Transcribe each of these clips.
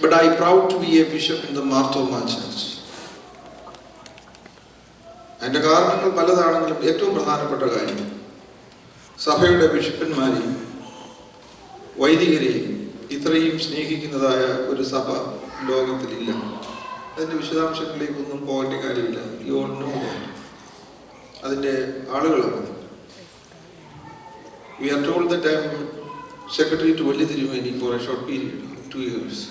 But I am proud to be a bishop in the Mar Thoma Church. And the government of Baladaran is a very important bishop in Mari, Vaidigiri, Ithraim, Snake in the Daya, Urisapa, Dog of the Lilla. Then the Visham Shakli Kunum Poetic, you all know that. Other day, Adagal. We are told that I am secretary to Validiri for a short period, 2 years.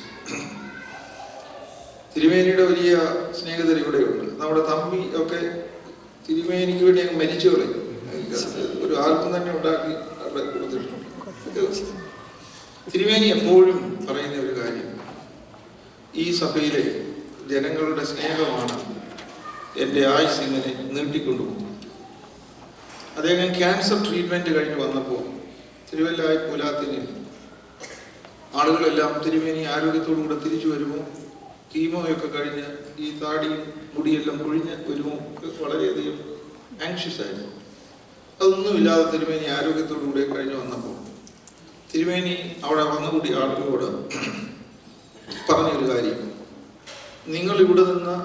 Thirumeni do veliya sneha thari ivide undu. Nammude thambi okke Thirumeni ku vendi marichu pore. Oru aalkum thanne undaaki avade koduthu. Thirumeni eppozhum parayunna oru karyam. Ee sabhayile janangalude snehamaanu ende aayush ingane neertikkondu. Adeyane cancer treatment kazhinju vannappo Thiruvallai Pulathil ആളുകളെല്ലാം തിരുമേനി ആരോഗ്യത്തോടും കൂടെ തിരിച്ചു വരുമോ, കീമോയൊക്കെ കഴിഞ്ഞ് ഈ താടിയും മുടിയെല്ലാം കൊഴിഞ്ഞ് വരുമോ, വളരെയധികം ആങ്ഷ്യസ് ആയിരുന്നു. അതൊന്നുമില്ലാതെ തിരുമേനി ആരോഗ്യത്തോടു കൂടെ കഴിഞ്ഞ് വന്നപ്പോൾ തിരുമേനി അവിടെ വന്നുകൂടി ആളുകളോട് പറഞ്ഞൊരു കാര്യം, നിങ്ങൾ ഇവിടെ നിന്ന്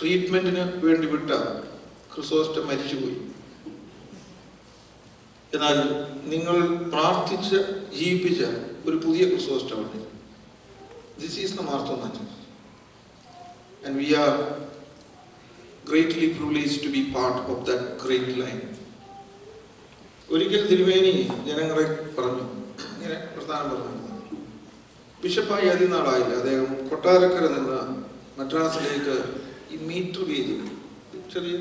ട്രീറ്റ്മെൻറ്റിന് വേണ്ടി വിട്ട ക്രിസോസ്റ്റം മരിച്ചുപോയി, എന്നാൽ നിങ്ങൾ പ്രാർത്ഥിച്ച് ജീവിപ്പിച്ച ഒരു പുതിയ ക്രിസോസ്റ്റം ഉണ്ട്. This is the Mar Thoma church and we are greatly privileged to be part of that great line. ഒരിക്കൽ തിരുമേനി ജനങ്ങളെ പറഞ്ഞു, ഇങ്ങനെ പ്രധാനം പറഞ്ഞു, ബിഷപ്പായി അധികം നാളായില്ല, അദ്ദേഹം കൊട്ടാരക്കര നിന്ന് മദ്രാസിലേക്ക് ഈ മീറ്റർ വീതി ചെറിയ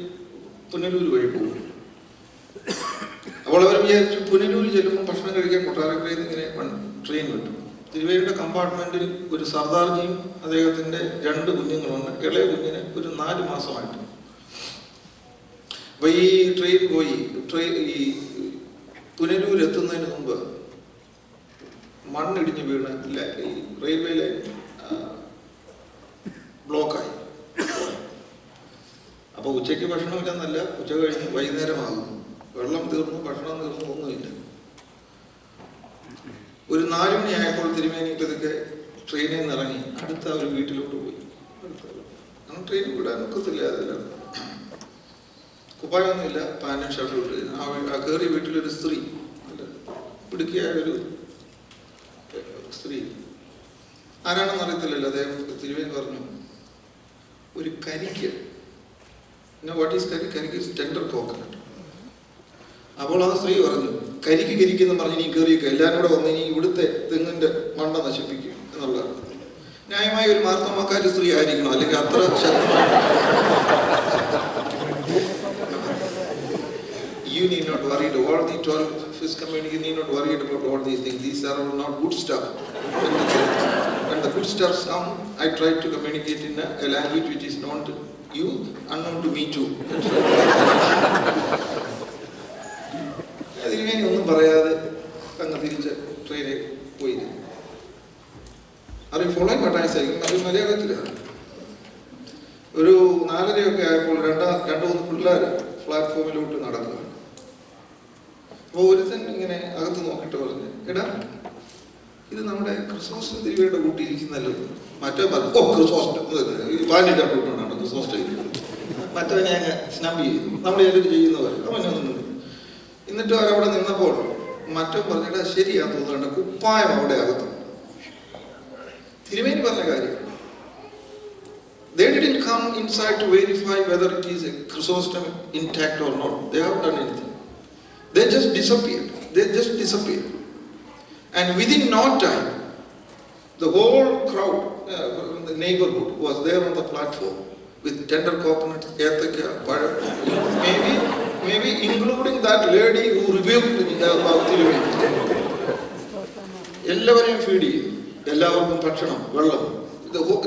പുനലൂർ വഴി പോകും. അപ്പോൾ അവർ വിചാരിച്ചു പുനലൂർ ചെല്ലുമ്പോൾ ഭക്ഷണം കഴിക്കാൻ കൊട്ടാരക്കരയിൽ നിന്ന് ഇങ്ങനെ ട്രെയിൻ കിട്ടും. തിരുവേലിയുടെ കമ്പാർട്ട്മെൻറ്റിൽ ഒരു സർദാർജിയും അദ്ദേഹത്തിൻ്റെ 2 കുഞ്ഞുങ്ങളുണ്ട്. ഇളയ കുഞ്ഞിന് ഒരു 4 മാസമായിട്ട്. അപ്പോൾ ഈ ട്രെയിൻ പോയി ഈ പുനലൂർ എത്തുന്നതിന് മുമ്പ് മണ്ണിടിഞ്ഞ് വീണ് ഈ റെയിൽവേ ലൈൻ ബ്ലോക്കായി. അപ്പോൾ ഉച്ചയ്ക്ക് ഭക്ഷണമില്ലെന്നല്ല, ഉച്ച കഴിഞ്ഞ് വൈകുന്നേരമാകും, വെള്ളം തീർന്നു, ഭക്ഷണം തീർന്നു, ഒന്നുമില്ല. ഒരു 4 മണിയായപ്പോൾ തിരുമേനി ഇതൊക്കെ ട്രെയിനിൽ നിന്ന് ഇറങ്ങി അടുത്ത ഒരു വീട്ടിലോട്ട് പോയി. അങ്ങനെ ട്രെയിൻ വിടാൻ ഒക്കത്തില്ല, അതിലാണ് കുപ്പായൊന്നുമില്ല, പാനും ഷർട്ടും ഇട്ട് ആ കയറിയ വീട്ടിലൊരു സ്ത്രീ, അല്ല പിടുക്കിയായൊരു സ്ത്രീ, ആരാണെന്ന് അറിയത്തില്ലല്ലോ. അദ്ദേഹം തിരുമേനി പറഞ്ഞു, ഒരു കരിക്ക്, വാട്ട് ഈസ് കരി? കരിക്ക് ഈസ് ടെൻഡർ കോക്കനട്ട്. അപ്പോൾ ആ സ്ത്രീ പറഞ്ഞു, Kariki Kiriki the Marini Kurika, Lando Mini would the Manda Shapiki. Naima will Mar Thoma Syrian, I didn't know, like after you need not worry about the 12th Fifth Commandment, you need not worry about all these things. These are all not good stuff. When the good stuff come, I try to communicate in a language which is known to you, unknown to me too. Are you following what I say? They didn't come inside to verify whether it is a Chrysostom intact or not. They haven't done anything. They just disappeared. And within no time, the whole crowd, the neighborhood was there on the platform with tender coconuts, maybe including that lady who rebuked me about Thiruvay.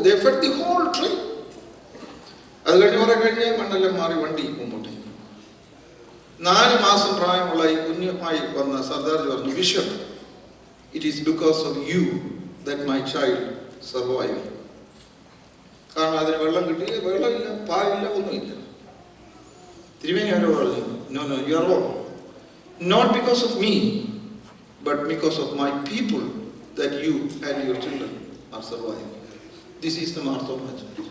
They fed the whole tree. It is because of you that my child survived. No, you are wrong. Not because of me, but because of my people, that you and your children are surviving. This is the Mar Thoma Church.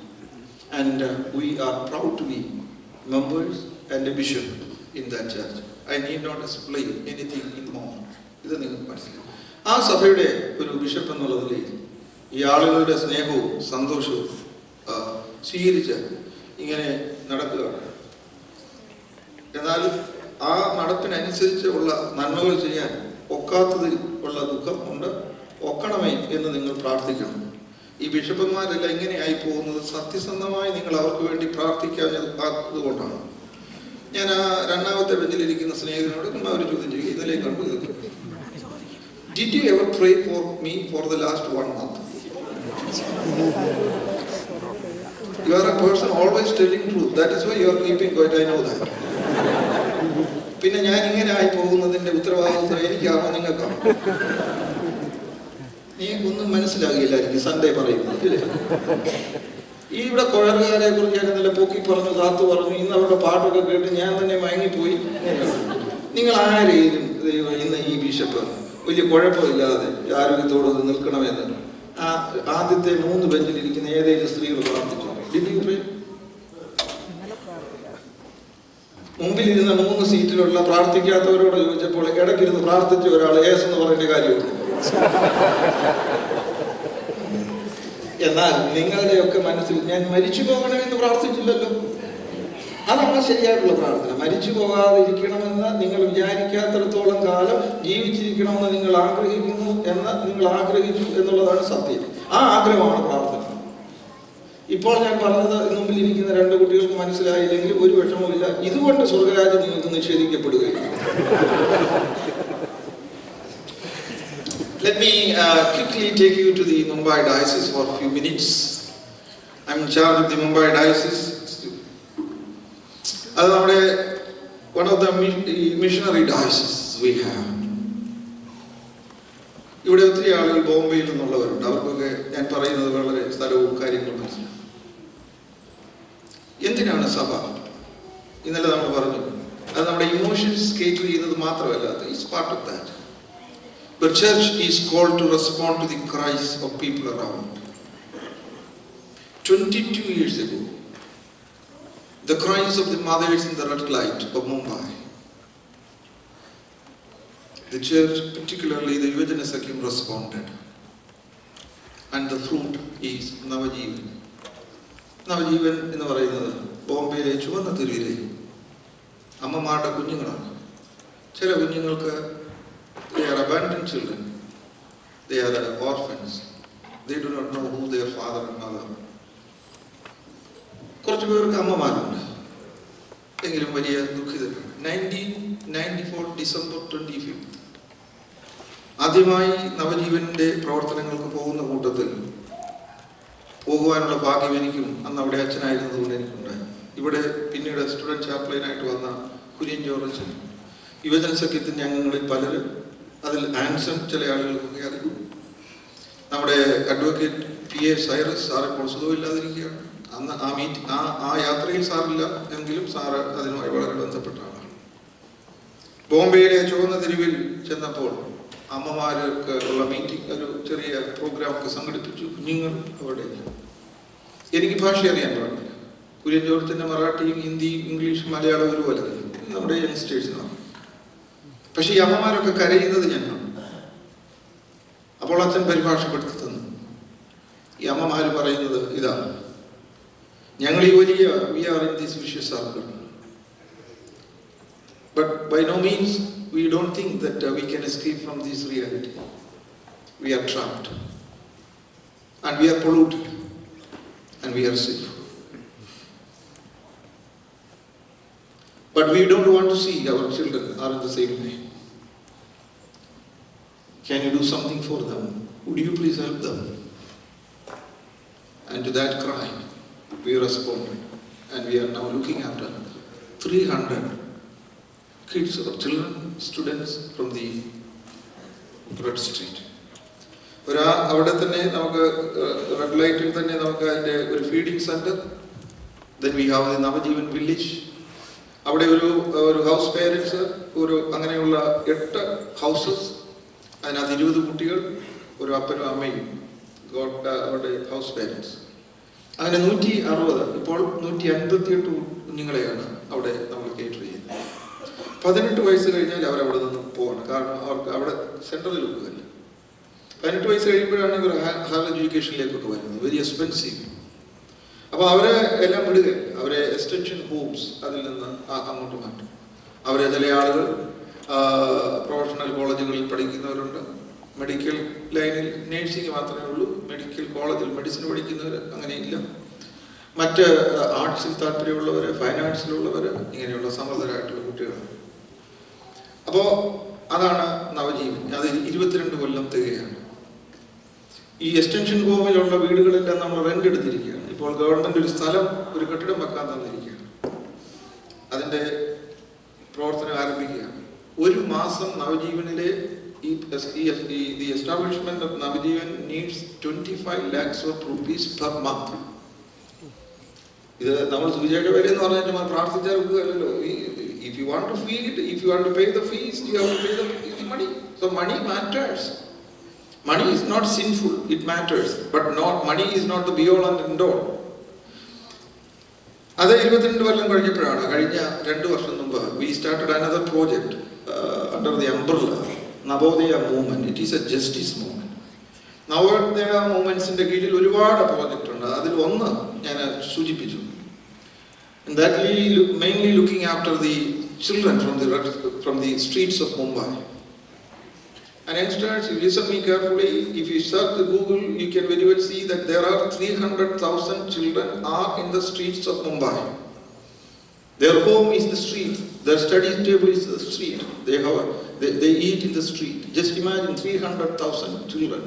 And we are proud to be members and a bishop in that church. I need not explain anything in more. This is the first thing. As a bishop, did you ever pray for me for the last 1 month? You are a person always telling truth. That is why you are keeping quiet. I know that. Sunday parade. Even a corner, I could get a poky parnazatu or in the part of the great Yan and Mangi Pui. Ningalai in the E. Bishop. Will you correct for the yard with all of the Nilkana? Are they known the Benjamin in the air? They just leave about the job. Did you pray? Umbil in the moon seat or La Pratica or Japolacata, the Pratica or Alias or Negario. Let me quickly take you to the Mumbai Diocese for a few minutes. I'm in charge of the Mumbai Diocese. One of the missionary dioceses we have. You would have 3 hours in Bombay and all over. And Paray and the world started carrying the person. Yentinana Sabha. In the Lamabarno. And our emotions cater to the Matra. It's part of that. The church is called to respond to the cries of people around. 22 years ago, the cries of the mothers in the red light of Mumbai. The church, particularly the Yuvajana Sakhim, responded. And the fruit is Navajeevan. Navajeevan in the Bombay, Chuvanathirile. Amma Mata Kunjingalana. Chela Kunjingalka. abandoned children. They are orphans. They do not know who their father and mother are. കുറച്ചു പേർക്ക് അമ്മമാരുണ്ട്, എങ്കിലും വലിയ ദുഃഖിതരാണ്. 1994 December 25 ആദ്യമായി നവജീവന്റെ പ്രവർത്തനങ്ങൾക്ക് പോകുന്ന കൂട്ടത്തിൽ പോകുവാനുള്ള ഭാഗ്യം എനിക്കും അന്ന് അവിടെ അച്ഛനായിരുന്നതുകൊണ്ട് എനിക്കുണ്ടായി. ഇവിടെ പിന്നീട് സ്റ്റുഡൻറ്റ് ചാപ്ലൈനായിട്ട് വന്ന കുര്യൻ ജോർജ്, യുവജന സഖ്യത്തിൻ്റെ അംഗങ്ങളിൽ പലരും, അതിൽ ആൻസൺ ചില ആളുകൾക്കൊക്കെ അറിയും. നമ്മുടെ അഡ്വക്കേറ്റ് PA സൈറസ് സാറ് ഇപ്പോൾ സുഖമില്ലാതിരിക്കുകയാണ്. അന്ന് ആ യാത്രയിൽ സാറില്ല, എങ്കിലും സാറ് അതിനുമായി വളരെ ബന്ധപ്പെട്ട ആളാണ്. ബോംബെയിലെ ചുവന്ന തെരുവിൽ ചെന്നപ്പോൾ അമ്മമാർക്ക് ഉള്ള മീറ്റിംഗ്, ഒരു ചെറിയ പ്രോഗ്രാം ഒക്കെ സംഘടിപ്പിച്ചു. കുഞ്ഞുങ്ങൾ അവിടെ, എനിക്ക് ഭാഷ അറിയാൻ പാടില്ല. കുര്യൻ ജോർജിൻ്റെ മറാഠിയും ഹിന്ദിയും ഇംഗ്ലീഷും മലയാളവും ഒരുപോലെ നമ്മുടെ യങ്സ്റ്റേഴ്സിനാണ്. പക്ഷെ ഈ അമ്മമാരൊക്കെ കരയുന്നത് ഞാൻ കാണും. അപ്പോൾ അച്ഛൻ പരിഭാഷപ്പെടുത്തി തന്നു. ഈ അമ്മമാർ പറയുന്നത് ഇതാണ്: ഞങ്ങൾ ഈ വലിയ we are in this vicious circle, but by no means we don't think that we can escape from this reality. We are trapped and we are polluted and we are safe, but we don't want to see our children are in the same way. Can you do something for them? Would you please help them? And to that cry, we responded, and we are now looking after 300 kids or children, students from the Red Street. Avade thanne namukku red light il thanne namukku adinde or feeding center. Then we have the Navajeevan village. അവിടെ ഒരു house parents, ഒരു അങ്ങനെയുള്ള 8 houses, അതിനകത്ത് 20 കുട്ടികൾ, ഒരു അപ്പനും അമ്മയും, അവരുടെ ഹൗസ് പേരൻസ്, അങ്ങനെ 160. ഇപ്പോൾ 158 കുഞ്ഞുങ്ങളെയാണ് അവിടെ നമ്മൾ കേറ്റർ ചെയ്യുന്നത്. 18 വയസ്സ് കഴിഞ്ഞാൽ അവരവിടെ നിന്ന് പോവാണ്, കാരണം അവർക്ക് അവിടെ സെൻട്രലിൽ ഒന്നുമില്ല. 18 വയസ്സ് കഴിയുമ്പോഴാണ് ഇവർ ഹയർ എഡ്യൂക്കേഷനിലേക്കൊക്കെ വരുന്നത്. Very expensive. അപ്പോൾ അവരെ എല്ലാം വിടുക, അവരെ എക്സ്റ്റൻഷൻ ഹോംസ് അതിൽ നിന്ന് അങ്ങോട്ട് മാറ്റും. അവരെ ചില ആളുകൾ പ്രൊഫഷണൽ കോളേജുകളിൽ പഠിക്കുന്നവരുണ്ട്. മെഡിക്കൽ ലൈനിൽ നേഴ്സിംഗ് മാത്രമേ ഉള്ളൂ. മെഡിക്കൽ കോളേജിൽ മെഡിസിൻ പഠിക്കുന്നവർ അങ്ങനെയില്ല. മറ്റ് ആർട്സിൽ താല്പര്യമുള്ളവർ, ഫൈൻ ആർട്സിലുള്ളവർ, ഇങ്ങനെയുള്ള സമർത്ഥരായിട്ടുള്ള കുട്ടികളാണ്. അപ്പോൾ അതാണ് നവജീവൻ. അത് 22 കൊല്ലം തികയാണ്. ഈ എക്സ്റ്റൻഷൻ ഹോമിലുള്ള വീടുകളെല്ലാം നമ്മൾ റെന്റ് എടുത്തിരിക്കുകയാണ്. ഇപ്പോൾ ഗവൺമെൻറ് ഒരു സ്ഥലം, ഒരു കെട്ടിടം വെക്കാൻ തന്നിരിക്കുകയാണ്. അതിൻ്റെ പ്രവർത്തനം ആരംഭിക്കുകയാണ്. ഒരു മാസം നവജീവനിലെ ഈ establishment of Navajeevan needs 25 lakhs rupees per month. ഇത് നമ്മൾ സൂചിയുടെ വില എന്ന് പറഞ്ഞാൽ നമ്മൾ പ്രാർത്ഥിച്ചാൽ ഒക്കുകയല്ലോ. If you want to feed, if you want to pay the fees, you have to pay the money. So money matters. Money is not sinful, it matters, but not money is not the be all and end all. Ade 22 vallam kazhiyappozhana kazhinja 2 varsham munpu we started another project under the umbrella Navodaya movement. It is a justice movement. Navodaya movements inde kizhil oruvaada project undu. Adil onnu njan soochippichu, and that we mainly looking after the children from the streets of Mumbai. And youngsters, you listen me carefully. If you search the Google, you can very well see that there are 300,000 children are in the streets of Mumbai. Their home is the street. Their study table is the street. They eat in the street. Just imagine 300,000 children.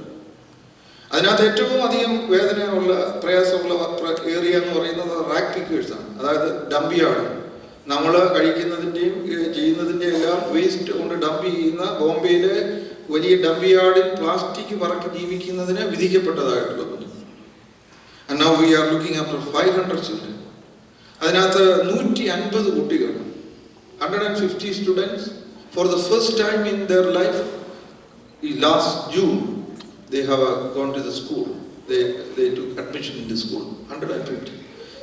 അതിനകത്ത് ഏറ്റവും അധികം വേദനയുള്ള പ്രയാസമുള്ള area എന്ന് പറയുന്നത് rack pickers ആണ്. അതായത് dump yard, നമ്മൾ കഴിക്കുന്നതിൻ്റെയും ചെയ്യുന്നതിൻ്റെയും എല്ലാം വേസ്റ്റ് കൊണ്ട് ഡംപ് ചെയ്യുന്ന ബോംബെയിലെ വലിയ ഡംപ് യാർഡിൽ പ്ലാസ്റ്റിക് വറക്കി ജീവിക്കുന്നതിന് വിധിക്കപ്പെട്ടതായിട്ടുള്ള കുഞ്ഞു. And now we are looking after 500 children. അതിനകത്ത് 150 കുട്ടികൾ, 150 students, for the first time in their life ഈ last June they have gone to the school. They took admission in the school. 150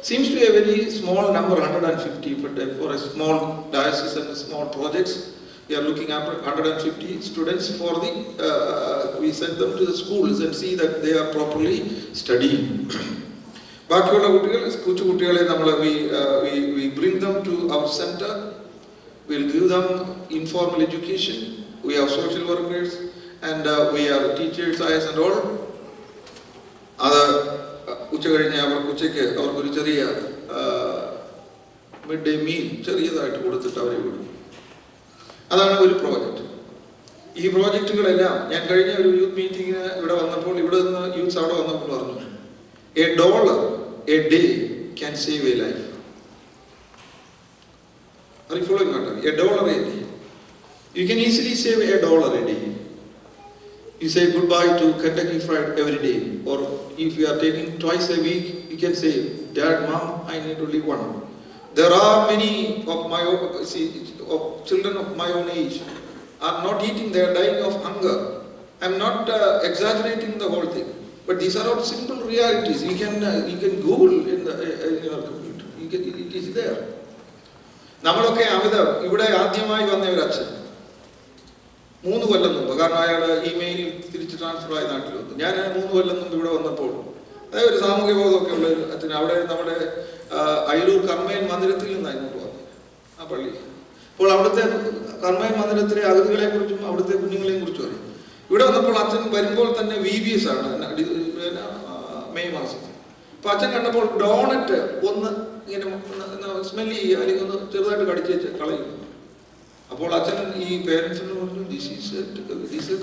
seems to be a very small number, 150, but for a small diocese and small projects, we are looking after 150 students for the we send them to the schools and see that they are properly studying. Baakiyulla kutikal kuchu kutikale nammal we bring them to our center. We'll give them informal education, we have social workers, and we have teachers, IS and all. Midday meal, project. This project is a youth meeting. $1 a day can save a life. Are you following? $1 a day. You can easily save $1 a day. You say goodbye to Kentucky Fried every day. Or if you are taking twice a week, you can say, Dad, Mom, I need only one. There are many of children of my own age are not eating, they are dying of hunger. I am not exaggerating the whole thing, but these are all simple realities. You can Google in your computer. You can, it is there. This is a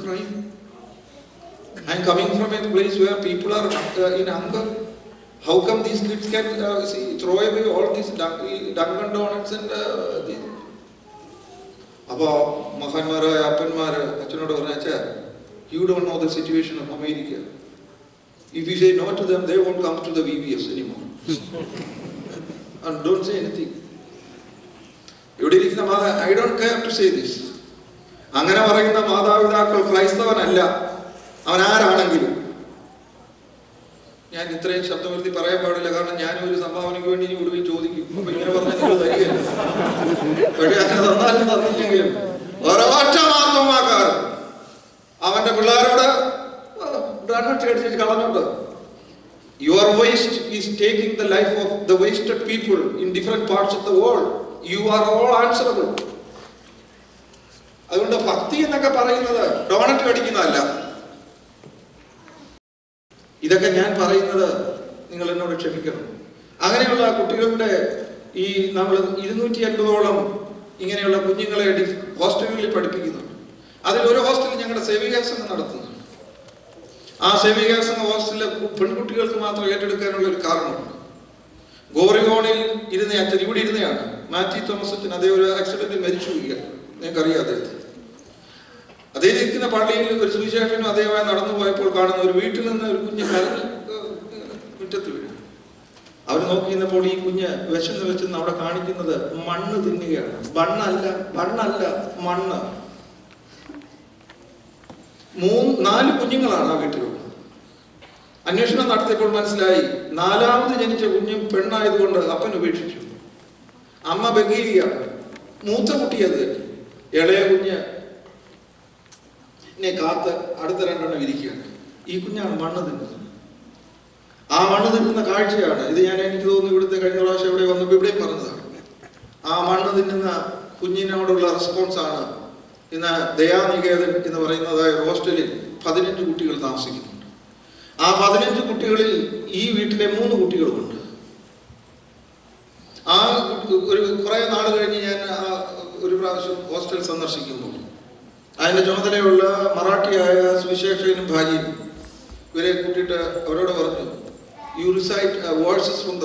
crime. I am coming from a place where people are in hunger. How come these kids can throw away all these Dunkin' Donuts and these? You don't know the situation of America. If you say no to them, they won't come to the VBS anymore. And don't say anything. I don't care to say this. Your waste is taking the life of the wasted people in different parts of the world. You are all answerable. You recite verses from the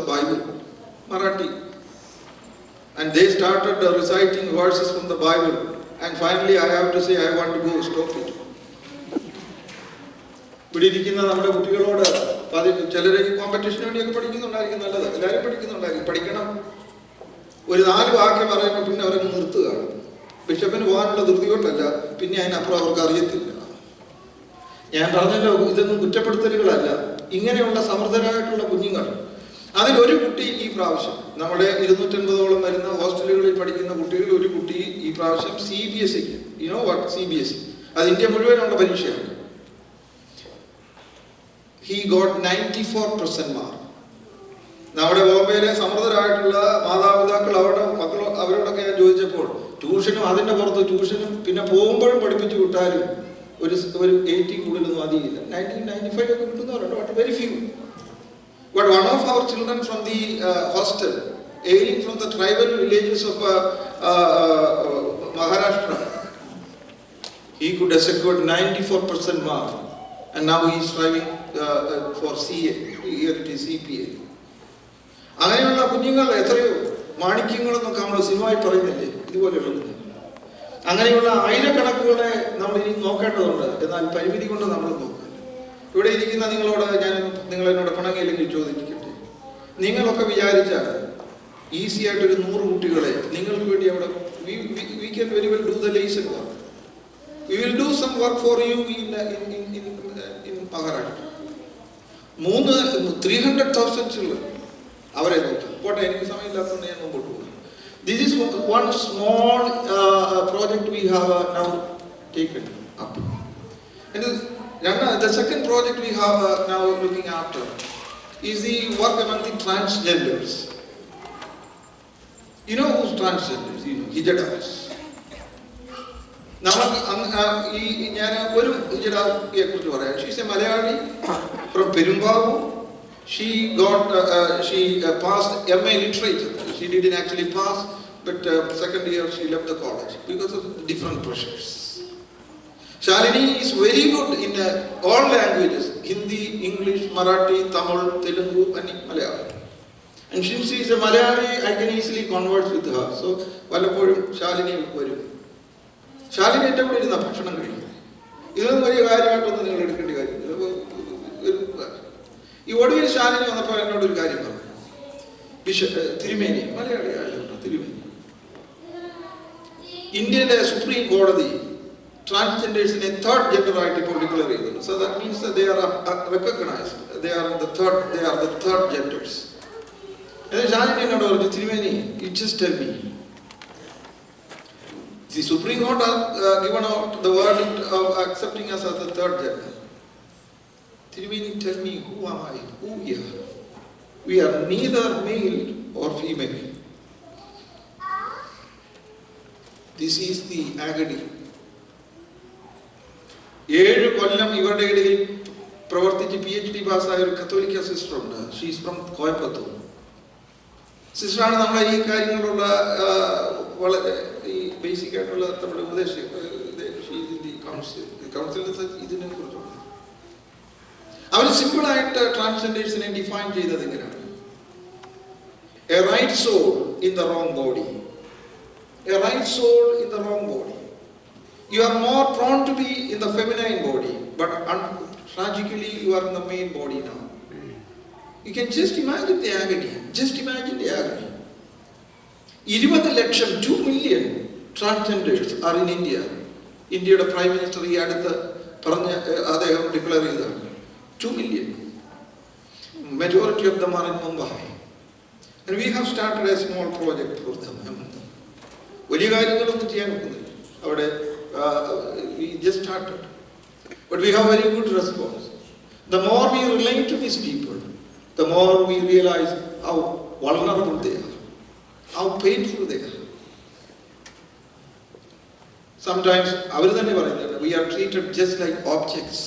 Bible, Marathi. And they started reciting verses from the Bible. And finally, I have to say, I want to go, stop it. You know what? CBSE. He got 94% mark. നമ്മുടെ ബോംബെയിലെ സമൃദ്ധരായിട്ടുള്ള മാതാപിതാക്കൾ അവരുടെ മക്കൾ അവരോടൊക്കെ ഞാൻ ചോദിച്ചപ്പോൾ ട്യൂഷനും അതിൻ്റെ പുറത്ത് ട്യൂഷനും പിന്നെ പോകുമ്പോഴും പഠിപ്പിച്ചു വിട്ടാലും ഒരു 80 കൂടുതലൊന്നും അധികമില്ല 1995 ഒക്കെ കിട്ടുന്നവരുണ്ട് but very few but one of our children from the hostel ailing from the tribal villages of Maharashtra he could have secured 94% mark and now he is striving for CA here it is CPA അങ്ങനെയുള്ള കുഞ്ഞുങ്ങൾ എത്രയോ മാണിക്യങ്ങളെന്ന് നമ്മൾ സിനിമയിൽ പറയുന്നില്ലേ ഇതുപോലെയുള്ളത് അങ്ങനെയുള്ള ആയിരക്കണക്കുകളെ നമ്മൾ ഇനി നോക്കേണ്ടതുണ്ട് എന്നാൽ പരിമിതി കൊണ്ട് നമ്മൾ നോക്കുക ഇവിടെ ഇരിക്കുന്ന നിങ്ങളോട് ഞാൻ നിങ്ങളെന്നോട് പണങ്ങിയില്ലെങ്കിൽ ചോദിക്കട്ടെ നിങ്ങളൊക്കെ വിചാരിച്ചാൽ ഈസി ആയിട്ടൊരു 100 കുട്ടികളെ നിങ്ങൾക്ക് വേണ്ടി അവിടെ we can very well do the laser work we will do some work for you in Maharashtra 300,000 children അവരെ നോക്കാം പോട്ടെ എനിക്ക് സമയമില്ലാത്തതുകൊണ്ട് ഞാൻ മുമ്പോട്ട് പോകും this is one small project we have now taken up and the second project we have now looking after is the work among the transgenders you know who's transgenders you know hijadas നമ്മൾ ഞാൻ ഒരു ഹിജഡയെ കുറിച്ച് പറയാം she is a Malayali from Perumbavoor she got she passed MA literature she didn't actually pass but second year she left the college because of different pressures Shalini is very good in all languages Hindi English Marathi Tamil Telugu and Malayalam and since she is a Malayali I can easily converse with her so valaporum Shalini varum Shalini ette podi irna bhakshanam kazhikkum idhum oru karyamaattu ningal edukkendi karyam ഈ ഒടുവിൽ ശാലിനി വന്നപ്പോൾ എന്നോട് ഒരു കാര്യം പറഞ്ഞു തിരുമേനി മലയാളിയായിരുന്നു തിരുമേനി ഇന്ത്യയിലെ സുപ്രീം കോടതി ട്രാൻസ്ജെൻഡേഴ്സിനെ തേർഡ് ജെൻഡർ ആയിട്ട് ഇപ്പോൾ ഡിക്ലെയർ ചെയ്തിട്ടുണ്ട് so that means they are recognised they are the third genders എന്നാൽ ശാലിനി എന്നോട് പറഞ്ഞു തിരുമേനി you just tell me the Supreme Court has given out the verdict of accepting us as the third gender Tirumeni, tell me, who am I? Who we are? We are neither male or female. This is the agony. 7 കൊല്ലം ഇവരുടെ ഇടയിൽ പ്രവർത്തിച്ച് PhD പാസ്സായ ഒരു കത്തോലിക്ക sister ഉണ്ട്. She is from Coimbatore. സിസ്റ്ററാണ് നമ്മളെ ഈ കാര്യങ്ങളുള്ള വളരെ ഈ ബേസിക് ആയിട്ടുള്ള നമ്മുടെ ഉപദേശം. She is in the council. The council is ഇതിനെ കുറിച്ച് അവർ സിമ്പിൾ ആയിട്ട് ട്രാൻസ്ജെൻഡേഴ്സിനെ ഡിഫൈൻ ചെയ്തത് എങ്ങനെയാണ് a right soul in the wrong body a right soul in the wrong body you are more prone to be in the feminine body but tragically you are in the male body now you can just imagine the agony just imagine the agony 20 ലക്ഷം 2 million transgenders are in India ഇന്ത്യയുടെ prime minister ഈ അടുത്ത് പറഞ്ഞ അദ്ദേഹം declare ചെയ്തതാണ് 2 million. Majority of them are in Mumbai, and we have started a small project for them. വലിയ കാര്യങ്ങളൊന്നും ചെയ്യാൻ പോകുന്നില്ല അവിടെ we just started, but we have very good response. The more we relate to these people, the more we realize how vulnerable they are, how painful they are. Sometimes അവർ തന്നെ പറയുന്നത് we are treated just like objects.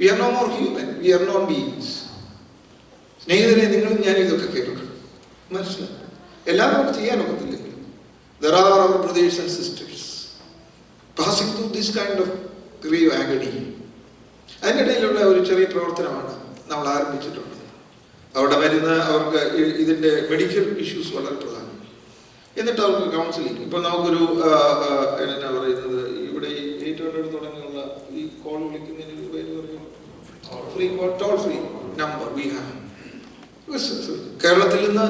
We are no more human. We are non-beings. സ്നേഹിതരെ നിങ്ങളും ഞാനും ഇതൊക്കെ കേൾക്കണം മനസ്സിലായി എല്ലാവർക്കും ചെയ്യാനൊക്കത്തില്ലെങ്കിൽ There are our brothers and sisters passing through this kind of grave agony. അതിൻ്റെ ഇടയിലുള്ള ഒരു ചെറിയ പ്രവർത്തനമാണ് നമ്മൾ ആരംഭിച്ചിട്ടുള്ളത് അവിടെ വരുന്ന അവർക്ക് ഇതിൻ്റെ മെഡിക്കൽ ഇഷ്യൂസ് വളരെ പ്രധാനമാണ് എന്നിട്ട് അവർക്ക് കൗൺസിലിംഗ് ഇപ്പോൾ നമുക്കൊരു എന്നാ പറയുന്നത് ഇവിടെ 800 തുടങ്ങിയുള്ള ഈ കോൾ വിളിക്കുന്നതിന് free call toll free number we have കേരളത്തിൽ നിന്ന്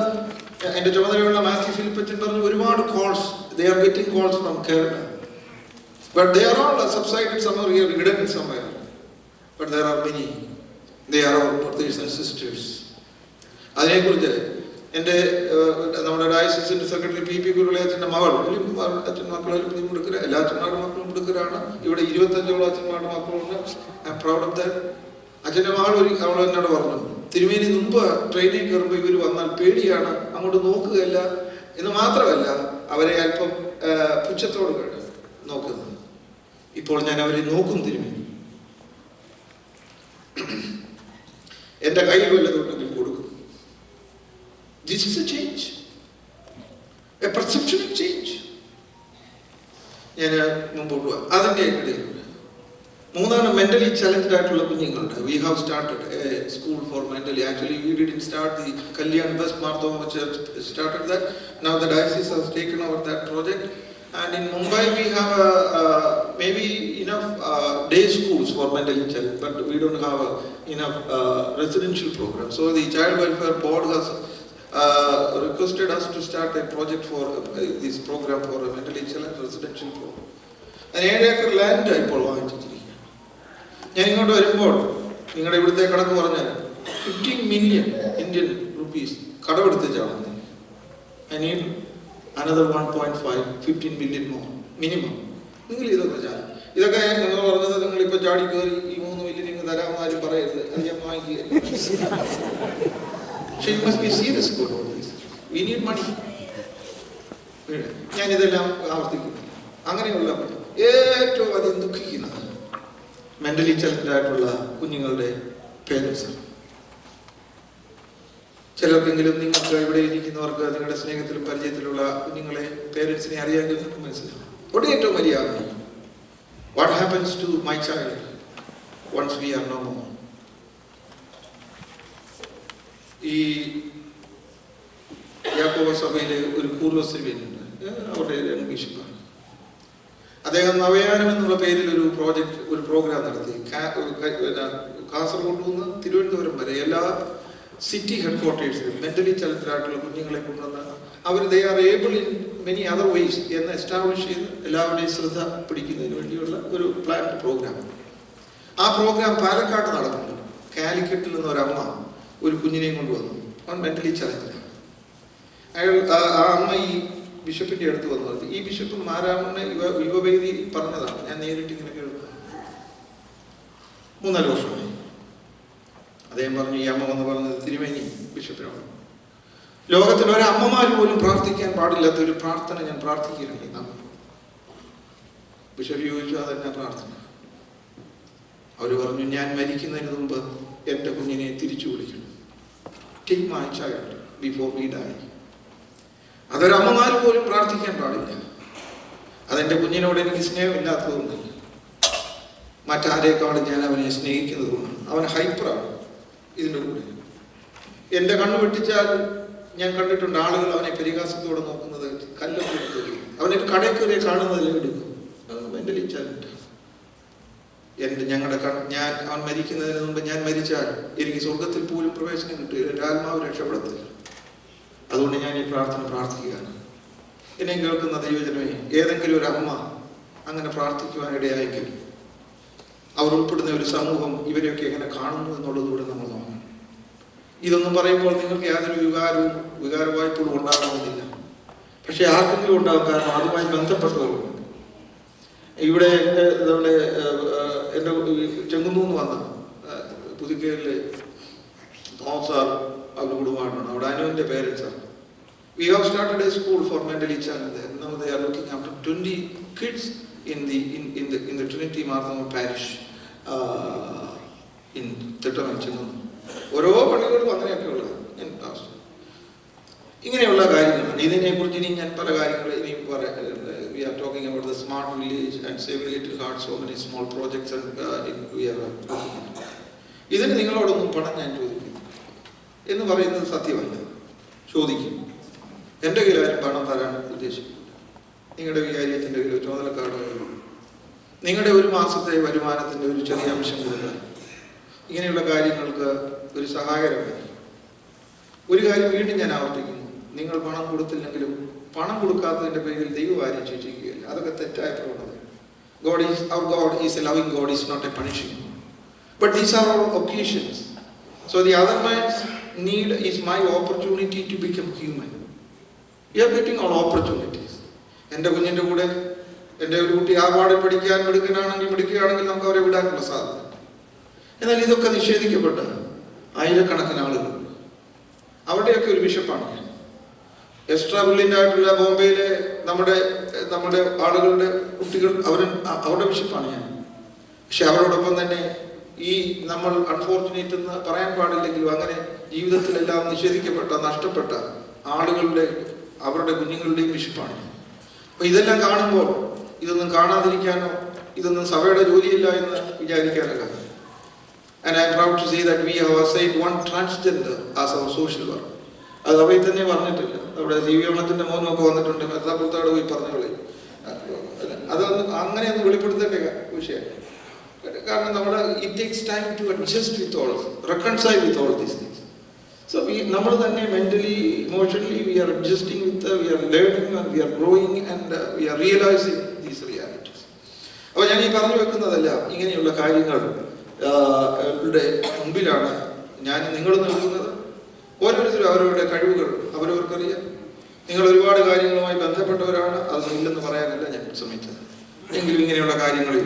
എൻ്റെ ചുമതലയുള്ള മാത്യു ഫിലിപ്പച്ചൻ പറഞ്ഞു ഒരുപാട് calls they are getting calls from Kerala but they are all subsided somewhere here hidden somewhere but there are many they are our brothers and sisters അതിനെക്കുറിച്ച് എൻ്റെ നമ്മുടെ ഡയസിസിൻ്റെ സെക്രട്ടറി PP ഗുരുളേച്ചൻ്റെ മകൾ അച്ഛന്മാക്കളും എടുക്കുക എല്ലാ അച്ഛന്മാരുടെ മക്കളും എടുക്കുകയാണ് ഇവിടെ 25 അച്ഛന്മാരുടെ മക്കളുണ്ട് I am proud of that അച്ഛൻ്റെ മകൾ ഒരു അവൾ എന്നോട് പറഞ്ഞു, തിരുമേനി മുമ്പ് ട്രെയിനിൽ കയറുമ്പോൾ ഇവർ വന്നാൽ പേടിയാണ്, അങ്ങോട്ട് നോക്കുകയല്ല എന്ന് മാത്രമല്ല അവരെ അല്പം പുച്ഛത്തോട് നോക്കുന്നത്. ഇപ്പോൾ ഞാൻ അവരെ നോക്കും തിരുമേനി, എന്റെ കയ്യിൽ വല്ലതുണ്ടെങ്കിൽ കൊടുക്കും. This is a change, a perception of change. ഞാൻ മുമ്പോട്ട് പോവാം. അതിൻ്റെ ഇടയിൽ മൂന്നാണ് മെന്റലി ചലഞ്ചഡ് ആയിട്ടുള്ള കുഞ്ഞുങ്ങളുണ്ട്. We have started a school for mentally, actually we didn't start, the Kalyan West Mar Thoma Church started that. Now the diocese has taken over that project, and in Mumbai we have maybe enough day schools for mentally challenged, but we don't have enough residential program. So the child welfare board has requested us to start a project for this program for a mentally challenged residential program. An 7 acre land ഇപ്പോൾ വാങ്ങിച്ചിരിക്കുന്നു. ഞാൻ ഇങ്ങോട്ട് വരുമ്പോൾ നിങ്ങളുടെ ഇവിടുത്തെ കണക്ക് പറഞ്ഞാൽ 15 million Indian rupees കടമെടുത്തിച്ചാണ്. I need another 1.5 15 million more minimum. നിങ്ങൾ ഇതൊക്കെ ചാടി, ഇതൊക്കെ നിങ്ങൾ പറഞ്ഞത് നിങ്ങളിപ്പോൾ ചാടി കയറി ഈ 3 million നിങ്ങൾ തരാമെന്ന് ആരും പറയരുത്, അത് ഞാൻ വാങ്ങിക്കുക. ഞാനിതെല്ലാം ആവർത്തിക്കുന്നു. അങ്ങനെയുള്ള ഏറ്റവും അധികം ദുഃഖിക്കുന്നത് മെന്റലി ചലഞ്ചഡ് ആയിട്ടുള്ള കുഞ്ഞുങ്ങളുടെ പേരൻസ്. ചിലർക്കെങ്കിലും നിങ്ങൾക്ക് ഇവിടെ ഇരിക്കുന്നവർക്ക് നിങ്ങളുടെ സ്നേഹത്തിലും പരിചയത്തിലുള്ള കുഞ്ഞുങ്ങളെ പേരൻസിനെ അറിയാമെങ്കിൽ നിങ്ങൾക്ക് മനസ്സിലാവും. അവിടെ ഏറ്റവും വലിയ ആഗ്രഹം what happens to my child once we are no more. ഈ യാക്കോബ സഭയിലെ ഒരു കൂർവസ്വീനുണ്ട്, അവരുടെ ബിഷപ്പാണ്. അദ്ദേഹം നവയാനം എന്നുള്ള പേരിൽ ഒരു പ്രോജക്റ്റ്, ഒരു പ്രോഗ്രാം നടത്തി. കാസർഗോഡ് നിന്ന് തിരുവനന്തപുരം വരെ എല്ലാ സിറ്റി ഹെഡ്ക്വാർട്ടേഴ്സിലും മെന്റലി ചലഞ്ചഡായിട്ടുള്ള കുഞ്ഞുങ്ങളെ കൊണ്ടുവന്ന അവർ they are able in many other ways എന്ന് എസ്റ്റാബ്ലിഷ് ചെയ്ത് എല്ലാവരുടെയും ശ്രദ്ധ പിടിക്കുന്നതിന് വേണ്ടിയുള്ള ഒരു പ്ലാൻഡ് പ്രോഗ്രാം. ആ പ്രോഗ്രാം പാലക്കാട് നടന്നു. കാലിക്കറ്റിൽ നിന്ന് ഒരമ്മ ഒരു കുഞ്ഞിനെയും കൊണ്ടുവന്നു, അവൻ മെന്റലി ചലഞ്ചഡ്. അയാൾ ആ അമ്മ ഈ ബിഷപ്പിന്റെ അടുത്ത് വന്നത്, ഈ ബിഷപ്പ് മാരാമനെ യുവവേദി പറഞ്ഞതാണ്, ഞാൻ നേരിട്ട് ഇങ്ങനെ കേൾക്കുക 3-4 വർഷമായി. അദ്ദേഹം പറഞ്ഞു, ഈ അമ്മ വന്ന് പറഞ്ഞത് തിരുമേനി ബിഷപ്പിനോട്, ലോകത്തിൽ ഒരമ്മമാർ പോലും പ്രാർത്ഥിക്കാൻ പാടില്ലാത്ത ഒരു പ്രാർത്ഥന ഞാൻ പ്രാർത്ഥിക്കുകയാണെങ്കിൽ നമ്മൾ. ബിഷപ്പ് ചോദിച്ചു, അതെന്നാ പ്രാർത്ഥന? അവർ പറഞ്ഞു, ഞാൻ മരിക്കുന്നതിന് മുമ്പ് എന്റെ കുഞ്ഞിനെ തിരിച്ചു വിളിക്കണം. Take my child before we die. അതൊരമ്മമാർ പോലും പ്രാർത്ഥിക്കാൻ പാടില്ല. അതെന്റെ കുഞ്ഞിനോട് എനിക്ക് സ്നേഹമില്ലാത്തതുകൊണ്ടല്ല, മറ്റാരേക്കാളും ഞാൻ അവനെ സ്നേഹിക്കുന്നത് കൊണ്ടാണ്. അവൻ ഹൈപ്പറാണ്. ഇതിൻ്റെ കൂടെ എന്റെ കണ്ണു വെട്ടിച്ചാൽ ഞാൻ കണ്ടിട്ടുണ്ട് ആളുകൾ അവനെ പരിഹാസത്തോടെ നോക്കുന്നത്, കല്ലൊക്കെ എടുക്കുകയും അവനെ കടയ്ക്കൊരു കാണുന്നതിൽ എടുക്കും. എൻ്റെ ലിച്ചാലിട്ടാണ് എൻ്റെ ഞങ്ങളുടെ ഞാൻ അവൻ മരിക്കുന്നതിന് മുമ്പ് ഞാൻ മരിച്ചാൽ എനിക്ക് സ്വർഗത്തിൽ പോലും പ്രവേശനം കിട്ടുക, എൻ്റെ ആത്മാവ് രക്ഷപ്പെടുത്തില്ല. അതുകൊണ്ട് ഞാൻ ഈ പ്രാർത്ഥന പ്രാർത്ഥിക്കുകയാണ്. എന്നെ കേൾക്കുന്ന ദൈവജനമേ, ഏതെങ്കിലും ഒരു അമ്മ അങ്ങനെ പ്രാർത്ഥിക്കുവാനിടയായെങ്കിൽ അവർ ഉൾപ്പെടുന്ന ഒരു സമൂഹം ഇവരെയൊക്കെ എങ്ങനെ കാണുന്നു എന്നുള്ളതുകൂടെ നമ്മൾ നോക്കണം. ഇതൊന്നും പറയുമ്പോൾ നിങ്ങൾക്ക് യാതൊരു വികാരവായ്പകളും ഉണ്ടാകണമെന്നില്ല, പക്ഷെ ആർക്കെങ്കിലും ഉണ്ടാകും, കാരണം അതുമായി ബന്ധപ്പെട്ടവരുണ്ട്. ഇവിടെ നമ്മുടെ എൻ്റെ ചെങ്ങുന്നൂന്ന് വന്ന പുതുക്കേരിലെ തോമസാർ അവരുടെ കുടുംബമാണ്, അവിടെ അനുവിൻ്റെ പേരൻസാണ്. We have started a school for mentally challenged. Now they are looking after 20 kids in the Trinity Mar Thoma parish in Thirthamachinam. ഓരോ പള്ളികളും അങ്ങനെയൊക്കെയുള്ള ഇങ്ങനെയുള്ള കാര്യങ്ങളാണ്. ഇതിനെക്കുറിച്ച് ഇനി ഞാൻ പല കാര്യങ്ങൾ ഇനിയും പറയാറുണ്ട്. We are talking about the smart village and saving little hearts, so many small projects and we are working. ഇതിന് നിങ്ങളോടൊന്നും പണം ഞാൻ ചോദിക്കും എന്ന് പറയുന്നത് സത്യമല്ല. ചോദിക്കും. എൻ്റെ കയ്യിൽ ആരും പണം തരാൻ ഉദ്ദേശിക്കുന്നില്ല. നിങ്ങളുടെ വികാരിയത്തിൻ്റെ കയ്യിലോ ചുമതലക്കാരുടെയോ നിങ്ങളുടെ ഒരു മാസത്തെ വരുമാനത്തിൻ്റെ ഒരു ചെറിയ അംശം കൊടുക്കുക. ഇങ്ങനെയുള്ള കാര്യങ്ങൾക്ക് ഒരു സഹായകരമായി. ഒരു കാര്യം വീണ്ടും ഞാൻ ആവർത്തിക്കുന്നു, നിങ്ങൾ പണം കൊടുത്തില്ലെങ്കിലും പണം കൊടുക്കാത്തതിൻ്റെ പേരിൽ ദൈവം ആരും ശിക്ഷിക്കുകയില്ല. അതൊക്കെ തെറ്റായ പ്രവണത. God is our God is a loving God is not a punishing. But these are our occasions. So the other man's need is my opportunity to become human. We are getting all opportunities. എൻ്റെ കുഞ്ഞിൻ്റെ കൂടെ എൻ്റെ ഒരു കുട്ടി ആ പാടെ പഠിക്കാൻ മിടുക്കനാണെങ്കിൽ നമുക്ക് അവരെ വിടാനുള്ള സാധ്യത. എന്നാൽ ഇതൊക്കെ നിഷേധിക്കപ്പെട്ട് ആയിരക്കണക്കിന് ആളുകൾ അവിടെയൊക്കെ ഒരു ബിഷപ്പാണ് എക്സ്ട്രാ ബ്രില്യൻ്റ് ആയിട്ടുള്ള ബോംബെയിലെ നമ്മുടെ ആളുകളുടെ കുട്ടികൾ അവരുടെ ബിഷപ്പാണ് ഞാൻ. പക്ഷെ അവരോടൊപ്പം തന്നെ ഈ നമ്മൾ അൺഫോർച്ചുനേറ്റ് എന്ന് പറയാൻ പാടില്ലെങ്കിലും അങ്ങനെ ജീവിതത്തിലെല്ലാം നിഷേധിക്കപ്പെട്ട നഷ്ടപ്പെട്ട ആളുകളുടെ അവരുടെ കുഞ്ഞുങ്ങളുടെയും ബിഷപ്പാണ്. അപ്പൊ ഇതെല്ലാം കാണുമ്പോൾ ഇതൊന്നും കാണാതിരിക്കാനോ ഇതൊന്നും സഭയുടെ ജോലിയില്ല എന്ന് വിചാരിക്കാനല്ല. And I am proud to say that we have assigned one transgender as our social worker. അത് അവയിൽ തന്നെ പറഞ്ഞിട്ടില്ല. അവിടെ ജീവിതത്തിന്റെ മോനൊക്കെ വന്നിട്ടുണ്ട് കഥാപുറത്തോട് പോയി പറഞ്ഞുകളി. അതൊന്നും അങ്ങനെയൊന്നും വെളിപ്പെടുത്തേണ്ട വിഷയം. കാരണം നമ്മുടെ it takes time to adjust with all, reconcile with all these things. So we നമ്മൾ തന്നെ mentally, emotionally we are adjusting with, we are learning and we are growing and we are realizing these realities. അപ്പോൾ ഞാൻ ഈ പറഞ്ഞു വെക്കുന്നതല്ല, ഇങ്ങനെയുള്ള കാര്യങ്ങൾ മുമ്പിലാണ് ഞാൻ നിങ്ങൾ നൽകുന്നത്. ഓരോരുത്തരും അവരവരുടെ കഴിവുകൾ അവരവർക്കറിയാം. നിങ്ങൾ ഒരുപാട് കാര്യങ്ങളുമായി ബന്ധപ്പെട്ടവരാണ്, അതൊന്നുമില്ലെന്ന് പറയാനല്ല ഞാൻ ശ്രമിച്ചത്. എങ്കിലും ഇങ്ങനെയുള്ള കാര്യങ്ങളിൽ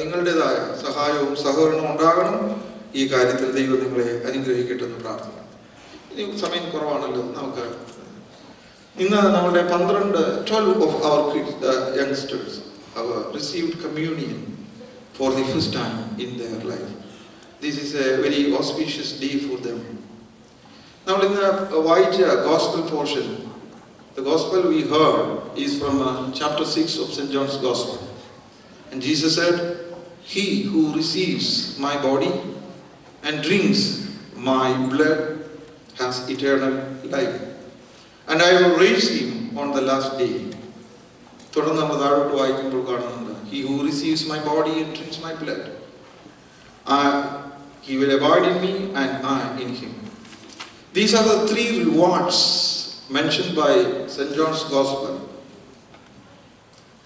നിങ്ങളുടേതായ സഹായവും സഹകരണവും ഉണ്ടാകണം. ഈ കാര്യത്തിൽ ദൈവം നിങ്ങളെ അനുഗ്രഹിക്കട്ടെ എന്ന് പ്രാർത്ഥന. ഇനി സമയം കുറവാണല്ലോ, നമുക്ക് ഇന്ന് നമ്മുടെ 12 ഓഫ് അവർ യങ്സ്റ്റേഴ്സ് അവർ received communion for the first time in their life. This is a very auspicious day for them. Now in the Vaija Gospel portion, the Gospel we heard is from chapter 6 of St. John's Gospel. And Jesus said, "He who receives my body and drinks my blood has eternal life. And I will raise him on the last day." തുടർന്ന് നമ്മൾ താഴോട്ട് വായിക്കുമ്പോൾ കാണുന്നുണ്ട്, "He who receives my body and drinks my blood, he will abide in me and I in him." These are the three rewards mentioned by St. John's Gospel,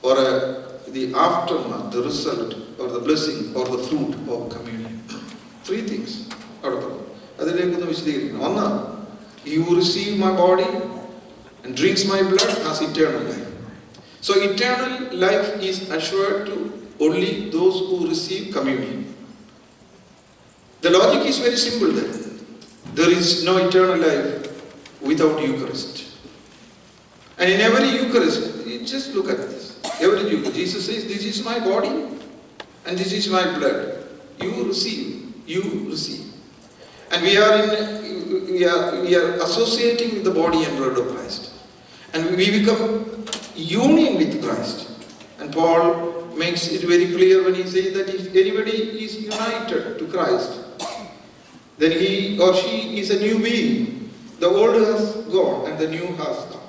or the aftermath, the result, or the blessing, or the fruit of communion. Three things out of അതിലേക്കൊന്ന് വിശദീകരിക്കണം. ഒന്ന്, "He who receives my body and drinks my blood has eternal life." So eternal life is assured to only those who receive communion. The logic is very simple there. There is no eternal life without Eucharist. And in every Eucharist, you just look at this. Every Eucharist, Jesus says, "This is my body and this is my blood. You receive, you receive." And we are associating with the body and blood of Christ. And we become union with Christ, and Paul makes it very clear when he says that if anybody is united to Christ, then he or she is a new being. The old has gone and the new has come.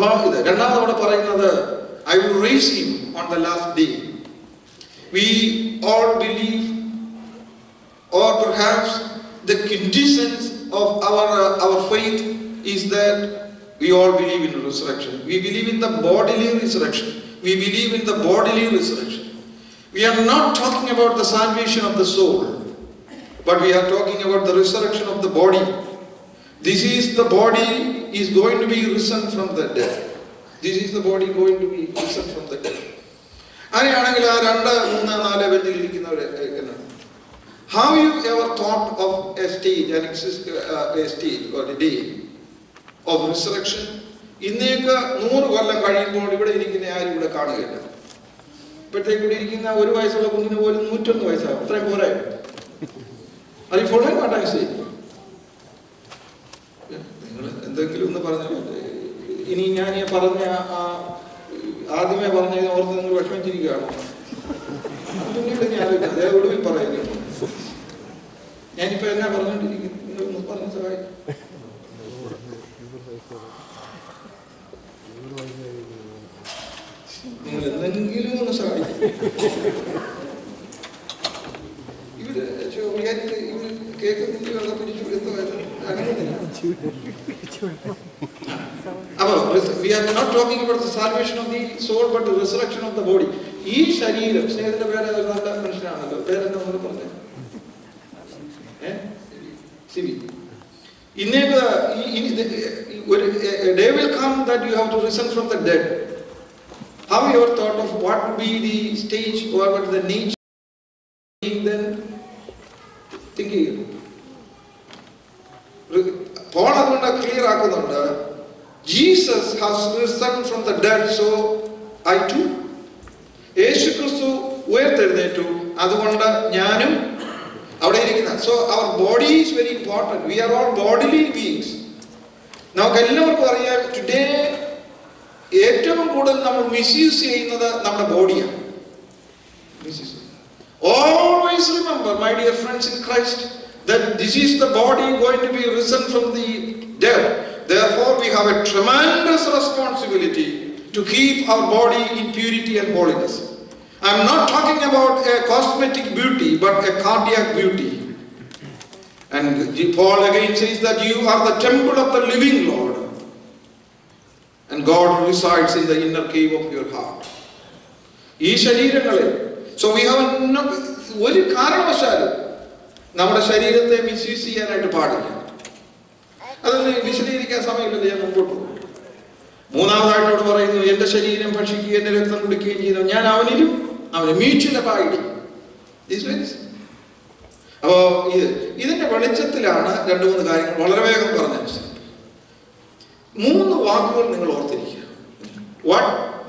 About that, രണ്ടാമത് പറയുന്നത്, "I will raise him on the last day." We all believe, or perhaps the quintessence of our faith is that we all believe in resurrection. We believe in the bodily resurrection. We believe in the bodily resurrection. We are not talking about the salvation of the soul, but we are talking about the resurrection of the body. This is the body is going to be risen from the dead. This is the body going to be risen from the dead. Ariyanangal 2 3 4 vettiyil irikkunavare enna. Have you ever thought of a stage, an existing stage or a day of resurrection? ഇന്നേക്ക് 100 കൊല്ലം കഴിയുമ്പോൾ ഇവിടെ ഇരിക്കുന്ന ആരും ഇവിടെ കാണുകയില്ല. ഇപ്പോഴത്തേക്ക് ഇവിടെ ഇരിക്കുന്ന 1 വയസ്സുള്ള കുഞ്ഞിന് പോലും 101 വയസ്സാകും. അത്രയും പോരെ? അത് ഈ ഫോളോ വാട്ടാ ശരി. നിങ്ങൾ എന്തെങ്കിലും ഒന്ന് പറഞ്ഞാൽ ഇനി ഞാൻ പറഞ്ഞ ആദ്യമേ പറഞ്ഞതിന് ഓർത്ത് നിങ്ങൾ വിഷമിച്ചിരിക്കുകയാണോ? പിന്നീട് ഞാൻ ഒടുവിൽ പറയുന്നു ഞാനിപ്പോൾ എന്നാ പറഞ്ഞുകൊണ്ടിരിക്കുന്നു. നിങ്ങളൊന്ന് പറഞ്ഞ് സഹായിക്കും. നിങ്ങൾ എന്തെങ്കിലും ഒന്ന് സഹായിക്കും. ഇവിടെ ഇവിടെ കേൾക്കുന്നില്ല, വെള്ളം പിടിച്ചു അങ്ങനെയാണ്. ഈ ശരീരം സ്നേഹത്തിന്റെ പേരെ നല്ല മനുഷ്യനാണല്ലോ, പേരെന്താ പറഞ്ഞത്? സിബി ഇന്നേക്ക് day will come that you have to return from the dead. Have you ever thought of what would be the stage or what the nature being there? Maranatha, Jesus has risen from the dead, so I too. So our body is very important. We are all bodily beings. Now, today, always remember, my dear friends in Christ, that this is the body going to be risen from the dead. Therefore, we have a tremendous responsibility to keep our body in purity and holiness. I am not talking about a cosmetic beauty, but a cardiac beauty. And Paul again says that you are the temple of the living Lord, and God resides in the inner cave of your heart. So we have not one what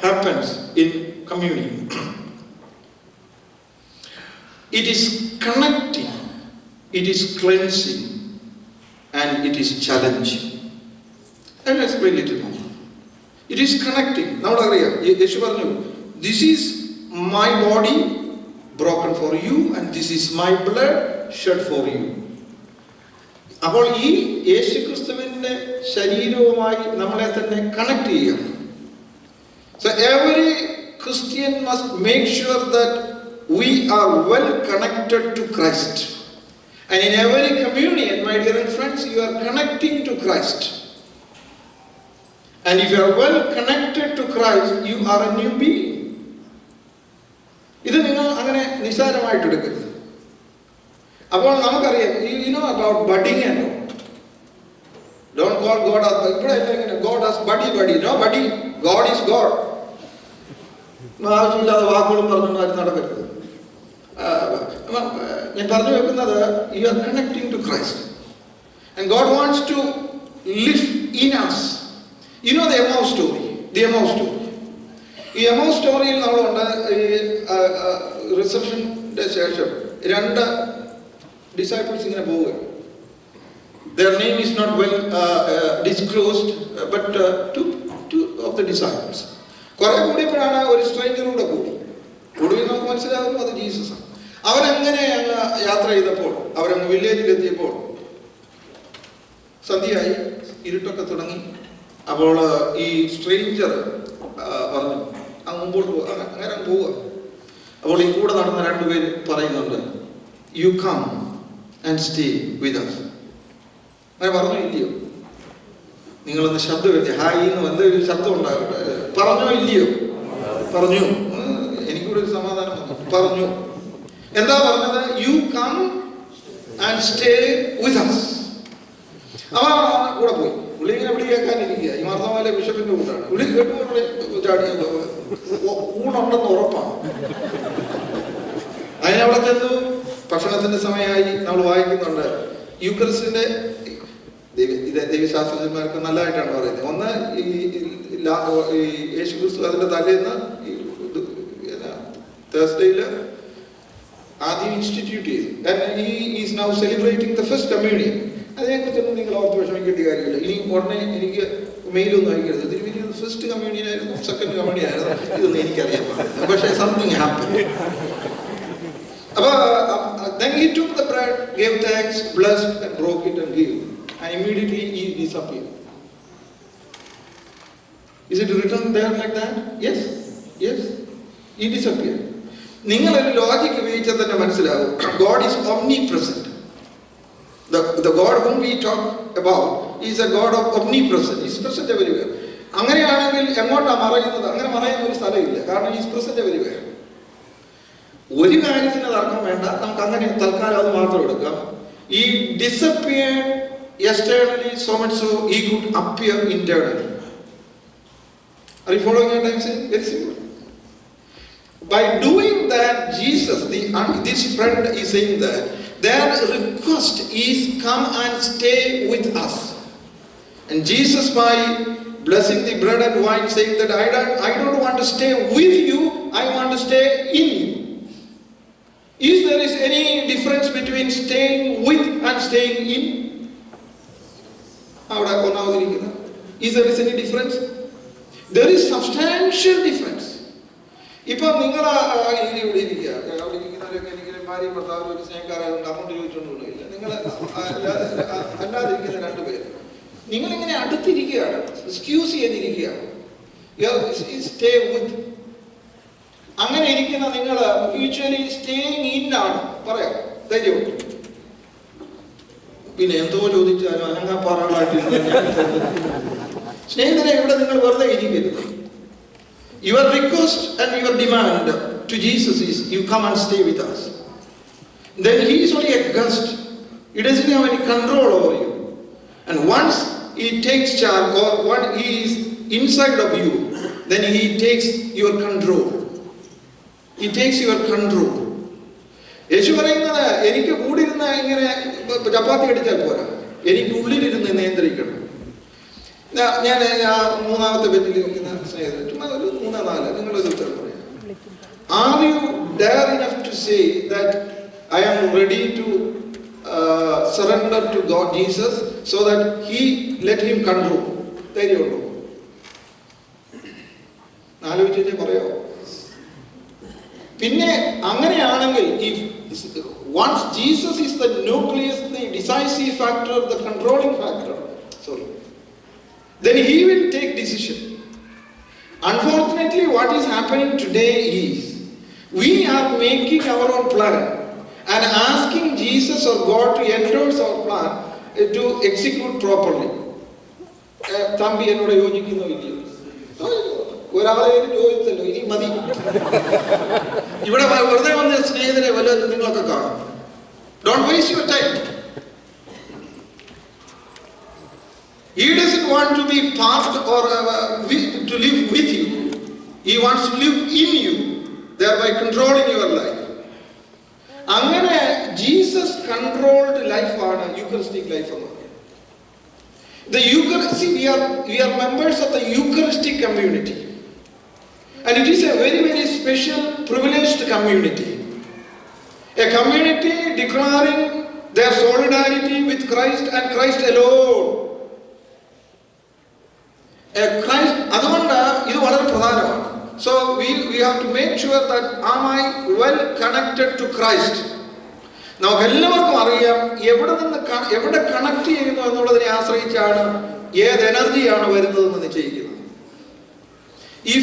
happens in communion? It is connecting, it is cleansing, and it is challenging. Let me explain it more. It is connecting. Now, this is my body broken for you, and this is my blood shed for you. So, every Christian must make sure that we are well connected to Christ. And in every communion, my dear friends, you are connecting to Christ. And if you are well connected to Christ, you are a new being. You know about budding and all. Don't call God as God as buddy. No, buddy. God is God. You are connecting to Christ. And God wants to live in us. You know the Emmaus story. The Emmaus story is a reception. Disciples in a their name is not well disclosed, but two of the disciples. Jesus. You come and stay with us. You come and stay with us. Thursday, Adi instituted, and he is now celebrating the first communion. First communion, second communion, but something happened. Then he took the bread, gave thanks, blessed, and broke it and gave. And immediately he disappeared. Is it written there like that? Yes, yes. He disappeared. God is omnipresent. The God whom we talk about is a God of omnipresence. He is present everywhere. He is present everywhere. He disappeared externally so much so he could appear internally. Are you following what I am saying? Very simple. By doing that, Jesus, this friend is saying that their request is come and stay with us. And Jesus, by blessing the bread and wine, saying that I don't want to stay with you, I want to stay in you. Is there is any difference between staying with and staying in? Is there is any difference? There is substantial difference. If you stay with. Usually staying in now. Your request and your demand to Jesus is, you come and stay with us. Then he is only a guest. He doesn't have any control over you. And once he takes charge, or when he is inside of you, then he takes your control. He takes your control. Are you dare enough to say that I am ready to surrender to God Jesus so that He let Him control? There you go. If once Jesus is the nucleus, the decisive factor, the controlling factor, sorry, then He will take decision. Unfortunately, what is happening today is, we are making our own plan and asking Jesus or God to endorse our plan to execute properly. Don't waste your time. He doesn't want to be part or to live with you. He wants to live in you, thereby controlling your life. Jesus controlled life on Eucharistic life. The Eucharist, see, we are members of the Eucharistic community. And it is a very, very special, privileged community. A community declaring their solidarity with Christ and Christ alone. Christ, so we have to make sure that am I well connected to Christ. Now, if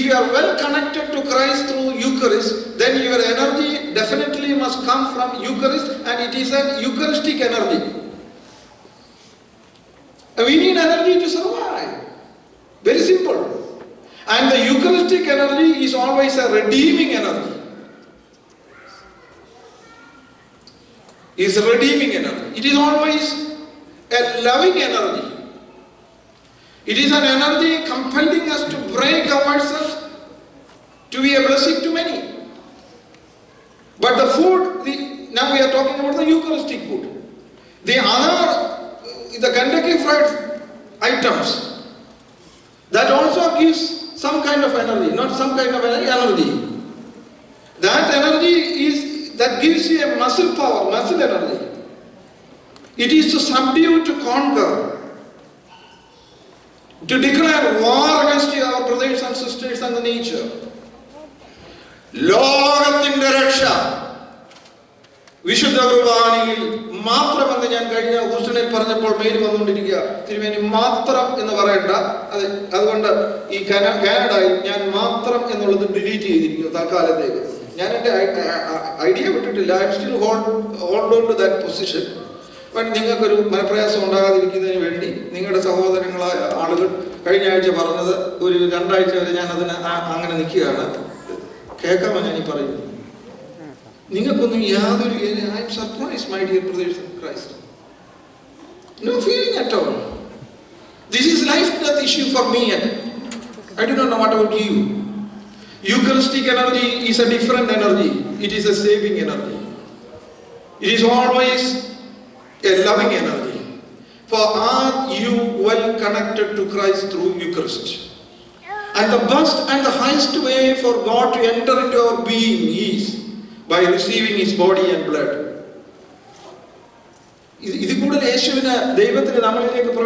you are well connected to Christ through Eucharist, then your energy definitely must come from Eucharist, and it is an Eucharistic energy. We need energy to survive. Very simple. And the Eucharistic energy is always a redeeming energy. It's a redeeming energy. It is always a loving energy. It is an energy compelling us to break ourselves to be a blessing to many. But the food, now we are talking about the Eucharistic food. The Kentucky Fried items, that also gives some kind of energy, not some kind of energy. That energy is, that gives you a muscle power, muscle energy. It is to subdue, to conquer, to declare war against your brothers and sisters and the nature. Logathinte raksha. Vishuddha Gurvanil, Matra Vandajan Kadia, Husune Parnapur, Made Vandriga, Trimani Matram in the Varanda, Alvanda, Ikana, Canada, Yan Matram in the Diliti, Takala Davis. Yanada idea would I still hold on to that position. But Ningakuru, Marapaya Sonda, the Kitan Vendi, Ningata Sahoda, Another, Kainaja, another, Uri Dandai, another Angan Nikiana, Kakaman and Paris. I am surprised, my dear brothers in Christ. No feeling at all. This is life-death issue for me. I do not know what about you. Eucharistic energy is a different energy. It is a saving energy. It is always a loving energy. For are you well connected to Christ through Eucharist? And the best and the highest way for God to enter into our being is by receiving His body and blood. This is the body broken for you.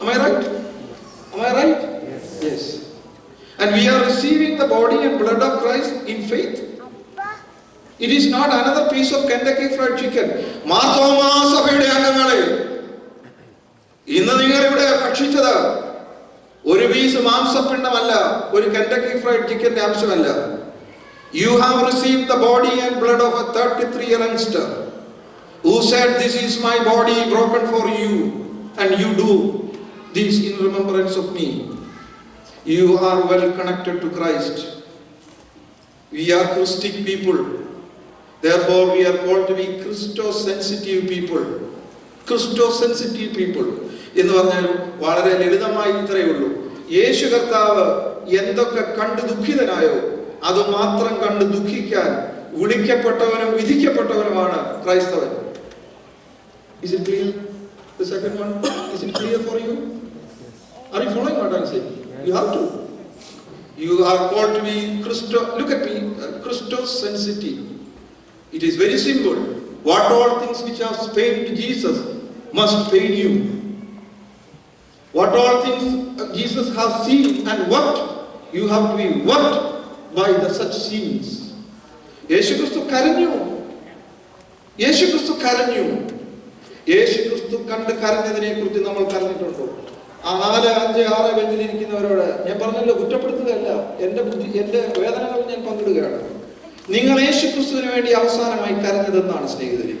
Am I right? Am I right? Yes. Yes. And we are receiving the body and blood of Christ in faith. It is not another piece of Kentucky Fried Chicken. Mar Thoma Syrian Church. Inna ningal ivide bhakshichada oru piece maamsapindam alla, oru Kentucky Fried Chicken amsham alla. You have received the body and blood of a 33-year youngster who said, "This is my body broken for you, and you do this in remembrance of me." You are well connected to Christ. We are Christic people. Therefore, we are called to be Christo-sensitive people. Christo-sensitive people. In the world, Valare Lidamai Trevulu, Yeshukartava, Yendoka Kandu Dukidanayo, Adumatran Kandu Dukikan, Udikapatavan, Vidikapatavana, Christ. Is it clear? The second one? Is it clear for you? Are you following what I'm saying? You have to. You are called to be Christo, look at me, Christo-sensitive. It is very simple. What all things which have pained Jesus must pain you. What all things Jesus has seen and worked, you have to be worked by the such scenes. Yeshu Christu karanyu. Yeshu Christu karanyu. Yeshu Christu kanda karanyadine kurichu nammal karanjittundu. Aanale anje aare benjil irikkunavarodu njan parnallo kuttapeduthukalla ende vedanakal njan pankidukayanu. നിങ്ങൾ യേശുക്രിസ്തുവിനു വേണ്ടി അവസാനമായി കരഞ്ഞതെന്നാണ് സ്നേഹിതരെ.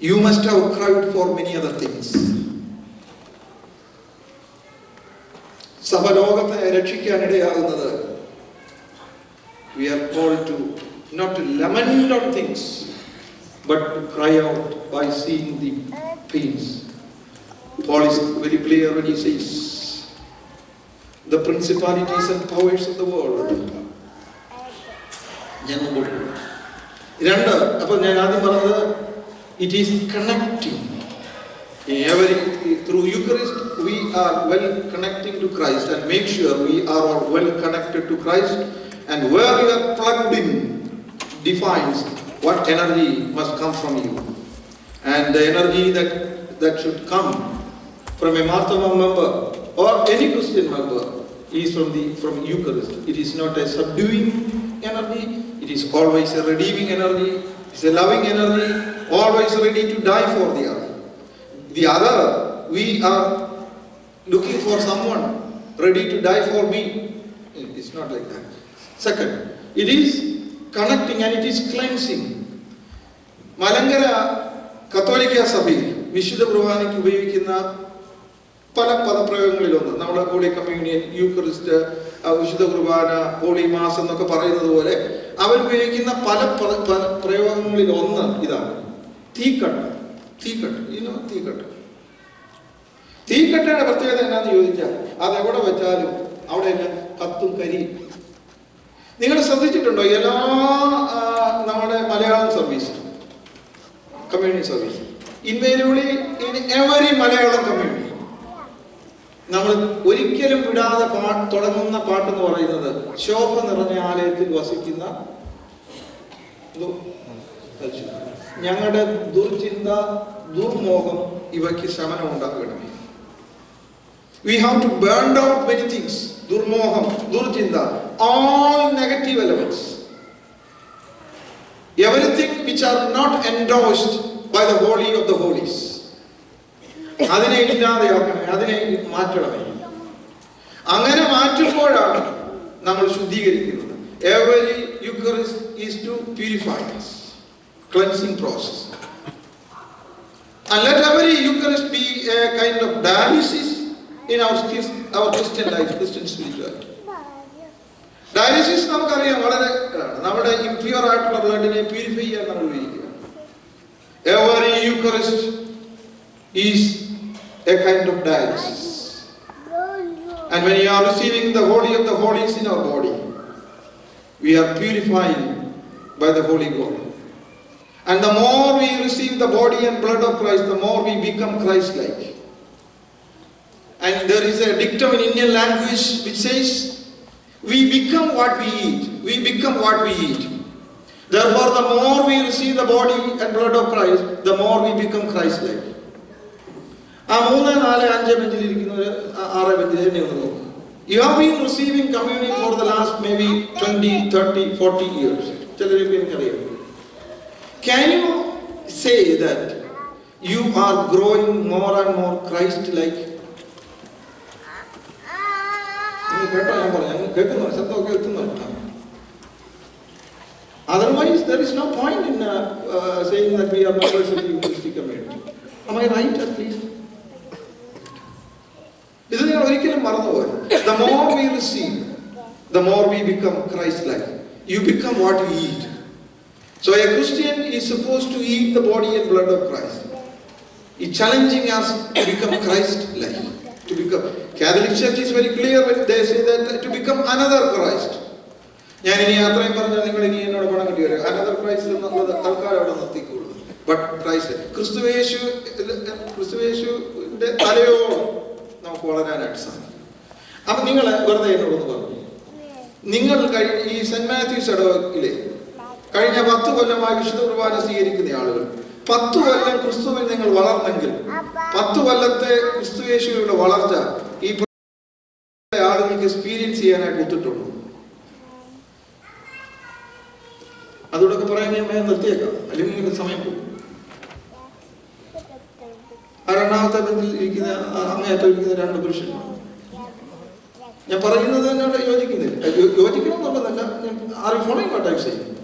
You must have cried for many other things. സഭലോകത്തെ രക്ഷിക്കാനിടയാകുന്നത് we are called to not to lament on things but to cry out by seeing the pains. Paul is very clear when he says, "The principalities and powers of the world." It is connecting. Through Eucharist, we are well connecting to Christ, and make sure we are well connected to Christ. And where you are plugged in defines what energy must come from you. And the energy that should come from a Mar Thoma member or any Christian member is from Eucharist. It is not a subduing energy. It is always a redeeming energy. It's a loving energy, always ready to die for the other. The other, we are looking for someone ready to die for me. It's not like that. Second, it is connecting and it is cleansing. Malangara Katholika Sabhi, Vishuddha Brahmanik Ubevikina. Holy Communion, Eucharist, Vishudha Gurubana, Holy Mass, and the Kaparayadore. I will be in the Palap Prevanguil on the Thikat. You know, Thikat. Thikat and Apathia and other Yudja. Are they what of a child? Out in Patum Kari. They got a substitute to Doyala Malayalam service, community service. Invariably, in every Malayalam community. Namal Urikil Buddha part, Todamana part of or another. Shop and Rana was it in the Yangada Durchinda Durmoham Ivaki Samana. We have to burn down many things. Durmoham, Durchinda, all negative elements. Everything which are not endorsed by the Holy of the Holies. Every Eucharist is to purify us, cleansing process. And let every Eucharist be a kind of dialysis in our Christian life, Christian spirituality. Dialysis is not a impure blood, purify. Every Eucharist is a kind of dialysis. And when you are receiving the Holy of the Holies in our body, we are purifying by the Holy God. And the more we receive the body and blood of Christ, the more we become Christ-like. And there is a dictum in Indian language which says, we become what we eat. We become what we eat. Therefore, the more we receive the body and blood of Christ, the more we become Christ-like. You have been receiving communion for the last maybe 20, 30, 40 years. Can you say that you are growing more and more Christ-like? Otherwise, there is no point in saying that we are members of the Eucharistic community. Am I right at least? The more we receive, the more we become Christ-like. You become what you eat. So a Christian is supposed to eat the body and blood of Christ. It's challenging us to become Christ-like. To become. Catholic Church is very clear when they say that to become another Christ. Another Christ is another. But Christ, St. Matthew's are you following what I am saying?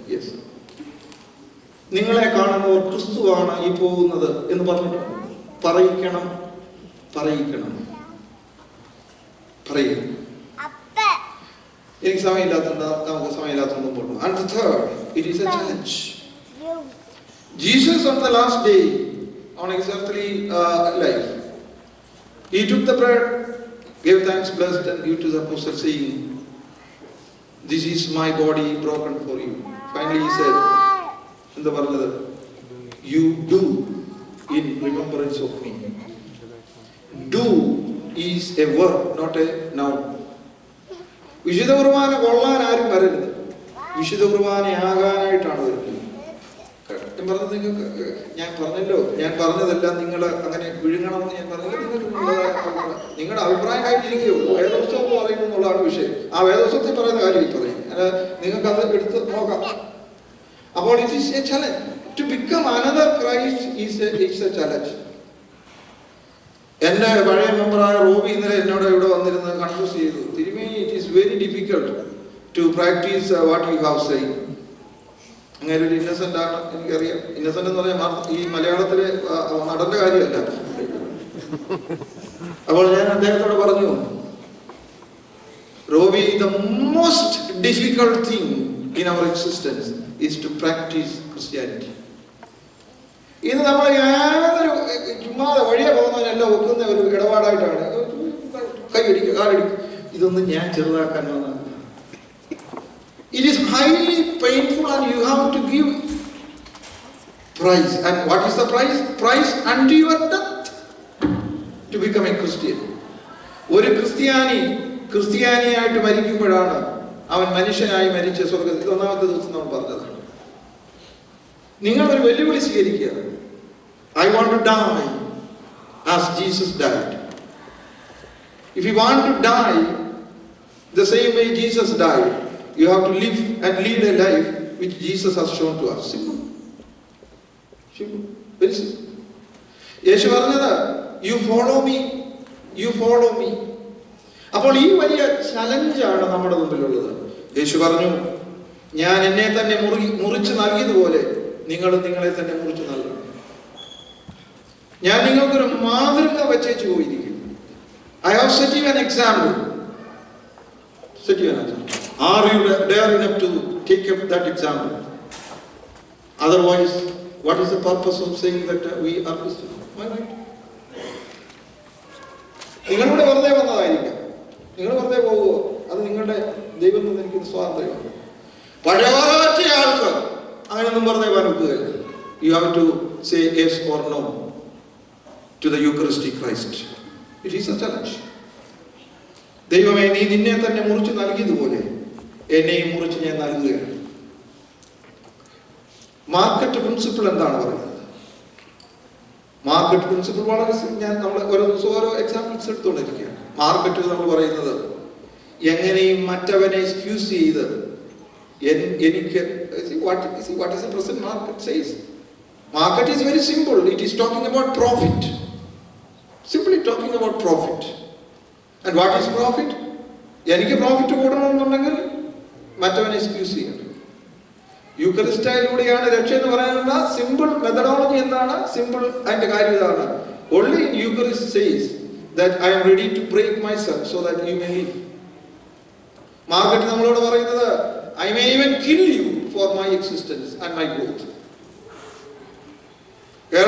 Yes. And the third, it is a challenge. Jesus on the last day, on his earthly life, he took the bread, gave thanks, blessed, and gave to the apostles, saying, "This is my body broken for you." Finally he said, in the Baladaran, "You do in remembrance of me." Do is a verb, not a noun. Vishudha Guruvane kollan aarum parayunnu. Vishudha Guruvane aaganayittanu varunnu. About it is a challenge. To become another Christ is a challenge. It is very difficult to practice what you have said. Innocent and innocent and Robi, the most difficult thing in our existence is to practice Christianity. In the way, it is highly painful and you have to give price. And what is the price? Price unto your death to become a Christian. One Christiani had to marry people. Our Manisha I married so that one of the not. I want to die as Jesus died. If you want to die the same way Jesus died, you have to live and lead a life which Jesus has shown to us. Simple. Simple. Very simple. Yeshua, you follow me. You follow me. Upon you, a challenge. Yeshua, I have set you an example. Set you an example. Are you daring enough to take up that example? Otherwise, what is the purpose of saying that we are Christians? Why not? You are you have to say yes or no to the Eucharistic Christ. It is a challenge. Market principle, what is it? So, examples are told. Market is not another. Yang Matavane is QC either. What is the present market says? Market is very simple. It is talking about profit. Simply talking about profit. And what is profit? Yaniki profit to Matavane is QC. Eucharist style simple methodology and simple and guide. Only in Eucharist says that I am ready to break myself so that you may live. Market I may even kill you for my existence and my growth. The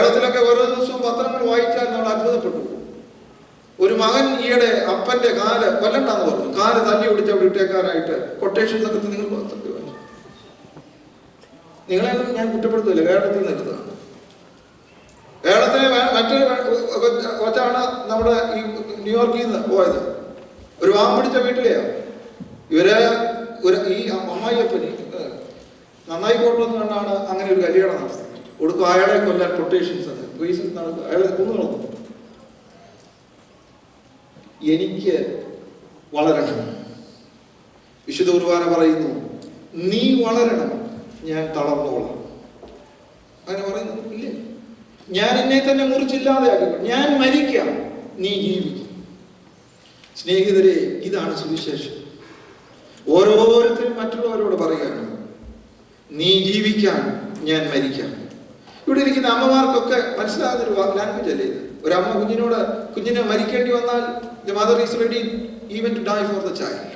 mother is ready even to die for the child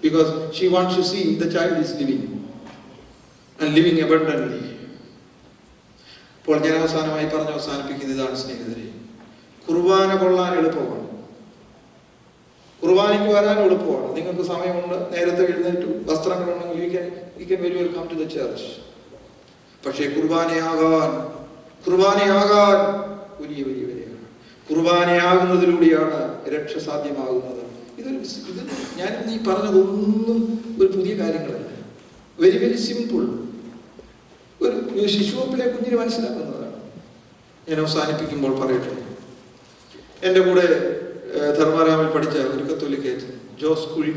because she wants to see the child is living and living abundantly. You can very well come to the church. Very, very simple. He seems to be looks very sad. When I do it in the Baladaran, what happened? What is the problem? About Gurikin, you know, do you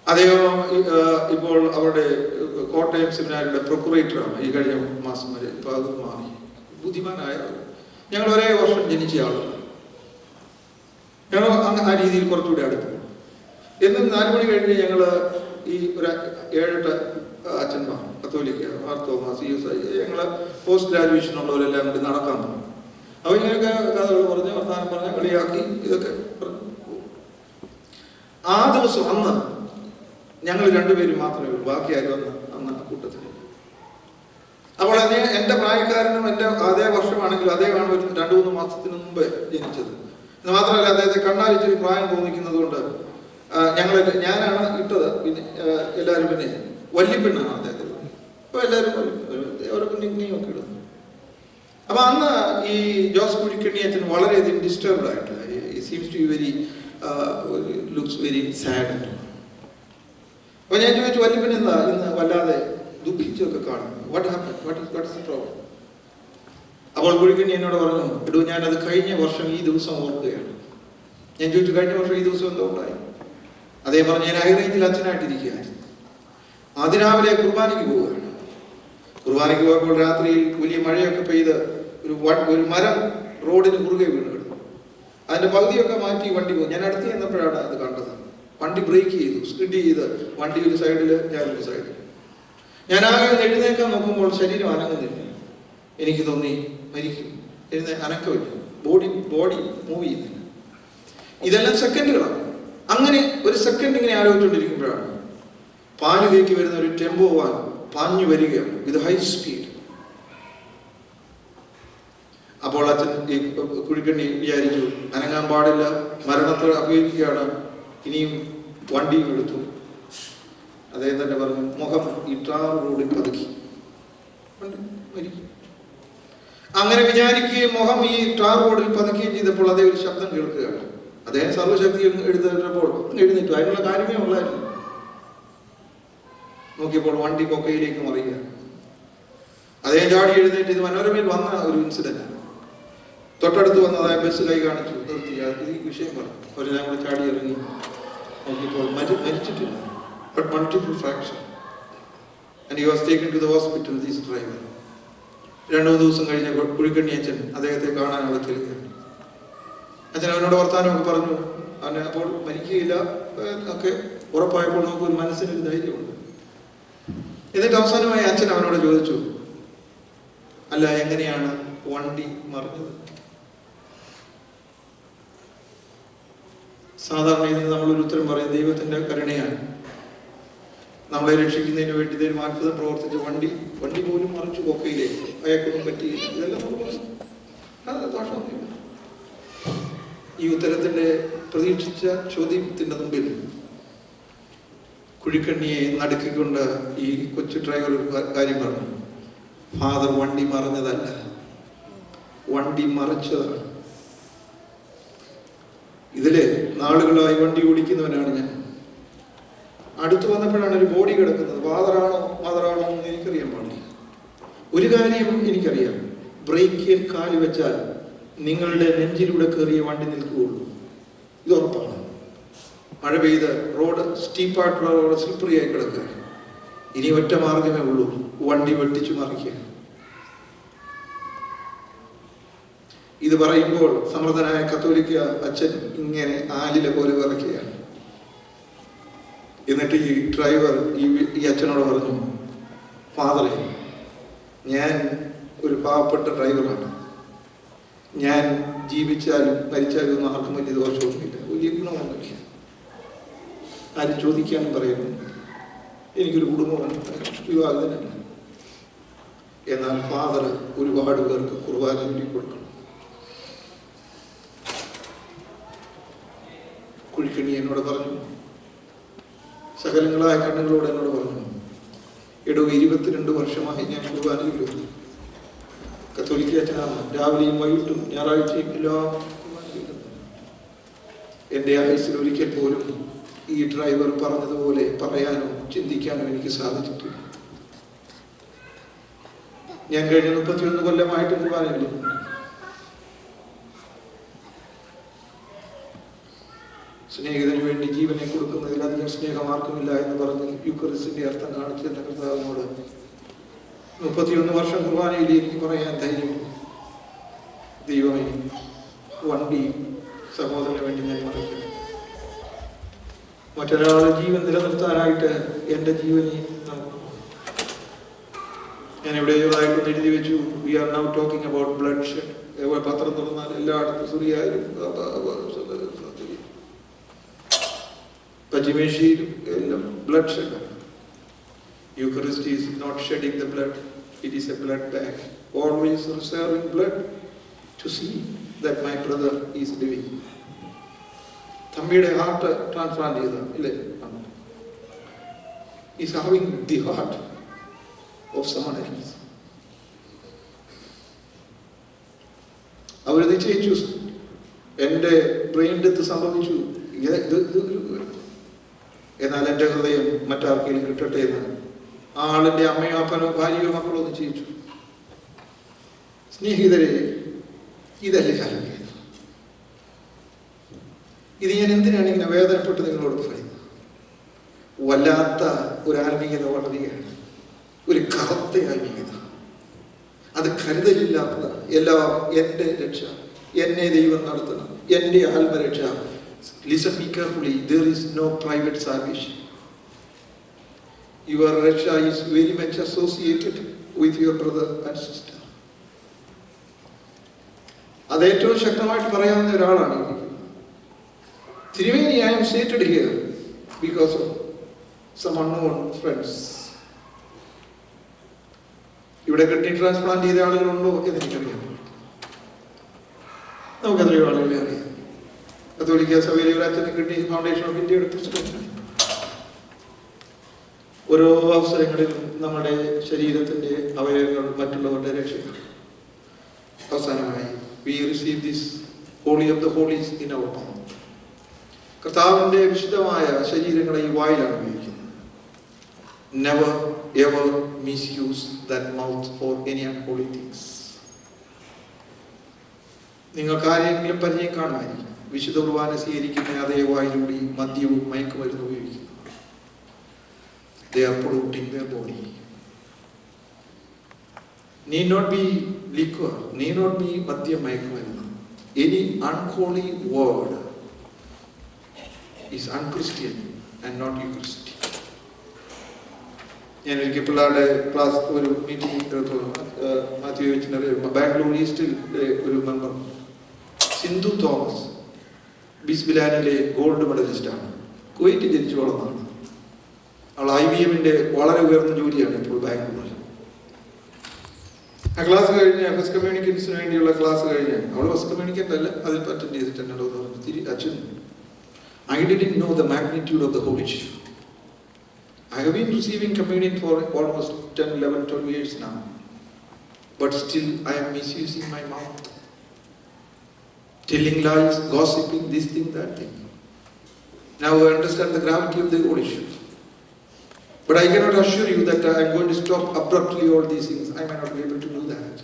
know the Kaini version? He do some work there. And you to get over three those on the line. Are they born in Irene Latinati? Are they now a Kurbani? Kurbani Guru Ratri, William Maria Capay, the what will Mara road in Burgay. And the Pagdi Okamati, what you go, Yanati and the Prada, the Kandasa. വണ്ടി brake ചെയ്തു, skid ചെയ്ത് വണ്ടി ഒരു സൈഡിൽ ഞാൻ ഒരു സൈഡിൽ, ഞാനാകെ എഴുന്നേക്കാൻ നോക്കുമ്പോൾ ശരീരം അനങ്ങുന്നില്ല. എനിക്ക് തോന്നി മരിക്കും, അനക്കമില്ല, ബോഡി മൂവ് ചെയ്യുന്നില്ല. ഇതെല്ലാം സെക്കൻഡുകളാണ്. അങ്ങനെ ഒരു സെക്കൻഡ് ഇങ്ങനെ ആലോചിച്ചുകൊണ്ടിരിക്കുമ്പോഴാണ് പാഞ്ഞു കയറ്റി വരുന്ന ഒരു ടെമ്പോ വാൻ പാഞ്ഞു വരികയാണ് വിത്ത് ഹൈ സ്പീഡ്. അപ്പോൾ അച്ഛൻ ഈ കുഴിക്കണ്ണി വിചാരിച്ചു, അനങ്ങാൻ പാടില്ല, മരണത്തോട് അഭിനയിക്കുകയാണ്, ഇനിയും വണ്ടിയും എടുത്തു. അദ്ദേഹം തന്നെ പറഞ്ഞു, മുഖം ഇട്ടാറോട് പതുക്കി മരിക്കും. അങ്ങനെ വിചാരിക്കുകയും മുഖം ഈ ടാർ റോഡിൽ പതുക്കുകയും ചെയ്തപ്പോൾ അതേ ഒരു ശബ്ദം കേൾക്കുകയാണ്. അദ്ദേഹം സർവശക്തി എടുത്തപ്പോൾ എഴുന്നേറ്റു, അതിനുള്ള കാര്യമേ ഉള്ളായിരുന്നു. നോക്കിയപ്പോൾ വണ്ടി കൊക്കയിലേക്ക് മറിയുക. അദ്ദേഹം ചാടി എഴുന്നേറ്റ്. ഇത് മനോരമയിൽ വന്ന ഒരു ഇൻസിഡന്റ് ആണ്. തൊട്ടടുത്ത് വന്ന് അതായത് ബസ് കൈ കാണിച്ചു നിർത്തി, ഈ വിഷയം പറഞ്ഞു. അവരെല്ലാം കൂടെ ചാടി ഇറങ്ങി നോക്കിയപ്പോൾ മരിച്ചിട്ടില്ല, but multiple fraction, and he was taken to the hospital. This driver രണ്ടു മൂന്ന് ദിവസം കഴിഞ്ഞ കുഴിക്കണ്ണി അച്ഛൻ അദ്ദേഹത്തെ കാണാനുള്ള ചെല്ലുകയാണ്. അച്ഛൻ അവനോട് വർത്താനമൊക്കെ പറഞ്ഞു. അവനെ അപ്പോൾ മരിക്കുകയില്ല ഒക്കെ ഉറപ്പായപ്പോൾ നമുക്കൊരു മനസ്സിനൊരു ധൈര്യമുണ്ട്. എന്നിട്ട് അവസാനമായി അച്ഛൻ അവനോട് ചോദിച്ചു, അല്ല എങ്ങനെയാണ് വണ്ടി മറിഞ്ഞത്? സാധാരണ ഇതിന് നമ്മളൊരു ഉത്തരം പറയും, ദൈവത്തിന്റെ കരുണയാണ്, നമ്മളെ രക്ഷിക്കുന്നതിന് വേണ്ടി ദൈവം അത്ഭുതം പ്രവർത്തിച്ച് വണ്ടി പോലും മറിച്ചു കൊക്കയിലേക്ക്, അയാൾക്കൊന്നും പറ്റിയില്ല. ഇതെല്ലാം നമ്മൾ ദോഷമൊന്നുമില്ല. ഈ ഉത്തരത്തിന്റെ പ്രതീക്ഷിച്ച ചോദ്യത്തിന്റെ മുമ്പിൽ കുഴിക്കണ്ണിയെ നടുക്കിക്കൊണ്ട് ഈ കൊച്ചു ഡ്രൈവർ ഒരു കാര്യം പറഞ്ഞു, ഫാദർ വണ്ടി മറിഞ്ഞതല്ല, വണ്ടി മറിച്ചതാണ്. ഇതിലെ നാളുകളായി വണ്ടി ഓടിക്കുന്നവനാണ് ഞാൻ. അടുത്ത് വന്നപ്പോഴാണ് ഒരു ബോഡി കിടക്കുന്നത്. ഫാദറാണോ മദറാണോ എന്ന് എനിക്കറിയാൻ പാടില്ല. ഒരു കാര്യം എനിക്കറിയാം, ബ്രേക്കിൽ കാല് വെച്ചാൽ നിങ്ങളുടെ നെഞ്ചിലൂടെ കയറിയ വണ്ടി നിൽക്കുകയുള്ളൂ, ഇത് ഉറപ്പാണ്. മഴ പെയ്ത് റോഡ് സ്റ്റീപ്പായിട്ടുള്ള റോഡ് സ്ലിപ്പറി ആയി കിടക്കുക. ഇനി ഒറ്റ മാർഗമേ ഉള്ളൂ, വണ്ടി വെട്ടിച്ചു മറിക്കുക. ഇത് പറയുമ്പോൾ സമർത്ഥനായ കത്തോലിക്ക അച്ഛൻ ഇങ്ങനെ ആലിലെ പോലെ വിറയ്ക്കുകയാണ്. എന്നിട്ട് ഈ ഡ്രൈവർ ഈ അച്ഛനോട് പറഞ്ഞു, ഫാദറെ, ഞാൻ ഒരു പാവപ്പെട്ട ഡ്രൈവറാണ്, ഞാൻ ജീവിച്ചാലും മരിച്ചാലും ഒന്നും ആർക്കും വലിയ ദോഷമൊന്നുമില്ല, വലിയ ഗുണമൊന്നുമില്ല, ആരും ചോദിക്കാനും പറയുന്നു, എനിക്കൊരു കുടുംബമാണ്, വിവാഹിതനാണ്. എന്നാൽ ഫാദർ ഒരുപാട് പേർക്ക് കുർബാന കൊടുക്കണം. കുഴിക്കണ്ണി എന്നോട് പറഞ്ഞു, സകലങ്ങളായ കണ്ണുകളോട് എന്നോട് പറഞ്ഞു, എടോ 22 വർഷമായി ഞാൻ കുർബാനയിൽ വരുന്നു. കത്തോലിക്ക അച്ഛനാണ്, രാവിലെയും വൈകിട്ടും ഞായറാഴ്ചയും എല്ലാം. എൻ്റെ ആയുസിൽ ഒരിക്കൽ പോലും ഈ ഡ്രൈവർ പറഞ്ഞതുപോലെ പറയാനോ ചിന്തിക്കാനോ എനിക്ക് സാധിച്ചിട്ടില്ല. ഞാൻ കഴിഞ്ഞ 31 കൊല്ലമായിട്ട് കുർബാനയിൽ സ്നേഹിതന് വേണ്ടി ജീവനെ കൊടുക്കുന്നതിൽ അധികം സ്നേഹമാർക്കുമില്ല എന്ന് പറഞ്ഞ് യൂക്കറിസ്റ്റിന്റെ അർത്ഥം കാണിച്ചു എന്ന കർത്താവിനോട് 31 വർഷം കുർബാനയിൽ എനിക്ക് പറയാൻ ധൈര്യം. ദൈവമേ, വണ്ടി സഹോദരന് വേണ്ടി ഞാൻ മറിക്കുന്നു. മറ്റൊരാളുടെ ജീവൻ നിലനിർത്താനായിട്ട് എൻ്റെ ജീവനെ ഞാൻ എവിടെയായിട്ടൊന്ന് എഴുതി വെച്ചു, we are now talking about bloodshed. പത്രം തുറന്നാൽ എല്ലായിടത്തും സുറിയായാലും പശ്ചിമേഷ്യയിലും എല്ലാം ബ്ലഡ് ഷെഡാണ്. Eucharist is not shedding the blood, it is a blood bank, always reserving blood to see that my brother is living. Thambi's heart transplant is having the heart of someone else. Avare nicheyichu, ende brain death sambhavichu, എന്നാൽ എൻ്റെ ഹൃദയം മറ്റാർക്കെങ്കിലും കിട്ടട്ടെ എന്ന് ആളിൻ്റെ അമ്മയോ അപ്പനോ ഭാര്യയോ മക്കളോ ഒന്ന് ചെയ്യിച്ചു. സ്നേഹിതരെ, ഇതല്ലേ കാര്യം? ഇത് ഞാൻ എന്തിനാണ് ഇങ്ങനെ വേദനപ്പെട്ട് നിങ്ങളോട് പറയുന്നത്? വല്ലാത്ത ഒരു ആത്മീയത വളരുകയാണ്, ഒരു കറുത്ത ആത്മീയത. അത് കരുതലില്ലാത്തതാണ്. എല്ലാം എൻ്റെ രക്ഷ, എന്നെ ദൈവം നടത്തണം, എൻ്റെ ആത്മരക്ഷ, Listen me carefully, there is no private salvation. Your Russia is very much associated with your brother and sister. Thriveni, I am seated here because of some unknown friends. You would have kidney transplant either or no, and then you no, Catholic has a very rapid kidney foundation of India. Oro of Second Namade, Sharidat, Aware, Matulov direction. Hosanna, we receive this Holy of the Holies in our palm. Never ever misuse that mouth for any unholy things. They are polluting their body. Need not be liquor, need not be any unholy word is unchristian and not Eucharistic. Bangalore is still a member. Sindhu Thomas, Bisbilani, gold medalist. Kuwait is IBM in the Wallace Judy and Bangalore. A class was communicated in India, class was communicated. I didn't know the magnitude of the Holy Spirit. I have been receiving communion for almost 10, 11, 12 years now. But still I am misusing my mouth. Telling lies, gossiping, this thing, that thing. Now I understand the gravity of the Holy Spirit. But I cannot assure you that I am going to stop abruptly all these things. I may not be able to do that.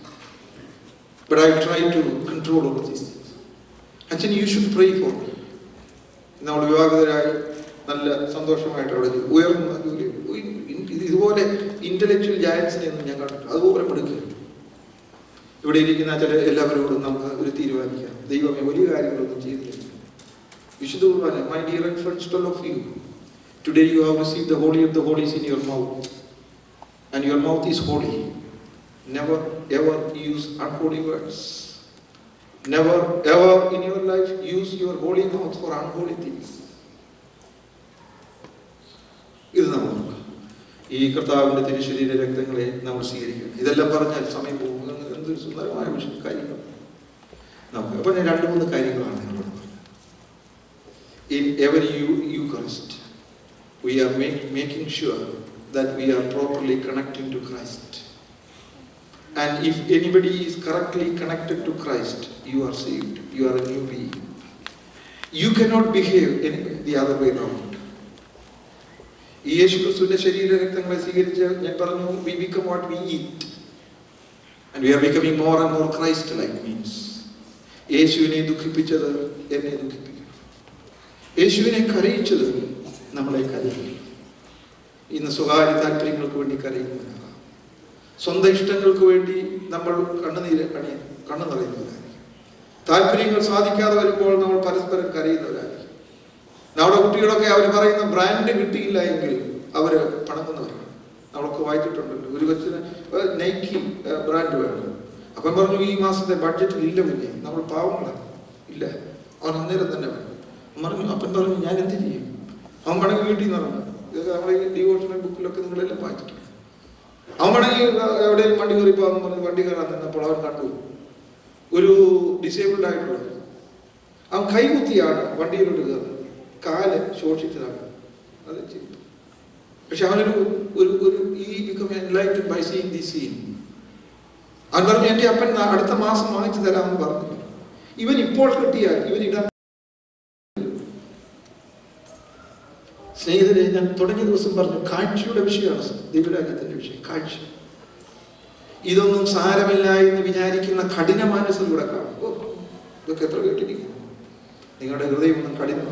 But I will try to control all these things. Actually, you should pray for me. Now, we are very intellectual giants in Yangat. My dear and friends, all of you, today you have received the Holy of the Holies in your mouth, and your mouth is holy. Never ever use unholy words. Never ever in your life use your holy mouth for unholy things. This is the work. This is the work. This is the work. This is the work. This is the work. This is the work. In every Eucharist, we are making sure that we are properly connecting to Christ. And if anybody is correctly connected to Christ, you are saved. You are a new being. You cannot behave in the other way around. We become what we eat. And we are becoming more and more Christ-like means. Sunday Stangal Kuwaiti, number Kandanir, Kandanari. Typing of Sadika, we call now Parisper and Kari. Now, the Kutuka, our brand tea like our Panakanari. Now, Kuwaiti, University, Nike brand. Upon we must the budget will live now Pavla, Illa, on another than ever. Money up and down in Yanity. How many you dinner? The devotional book look in the little bite. How many disabled I'm Kaimutia, one day to Kale, short it up. He become enlightened by seeing this scene. Even important here, even it Snake and Totaki was a catch you of shears. They will have a catch. Either no Sara will lie in the Vinari Kina Kadina Manas and Guraka. Oh, the Catholic. They got a grave on Kadina.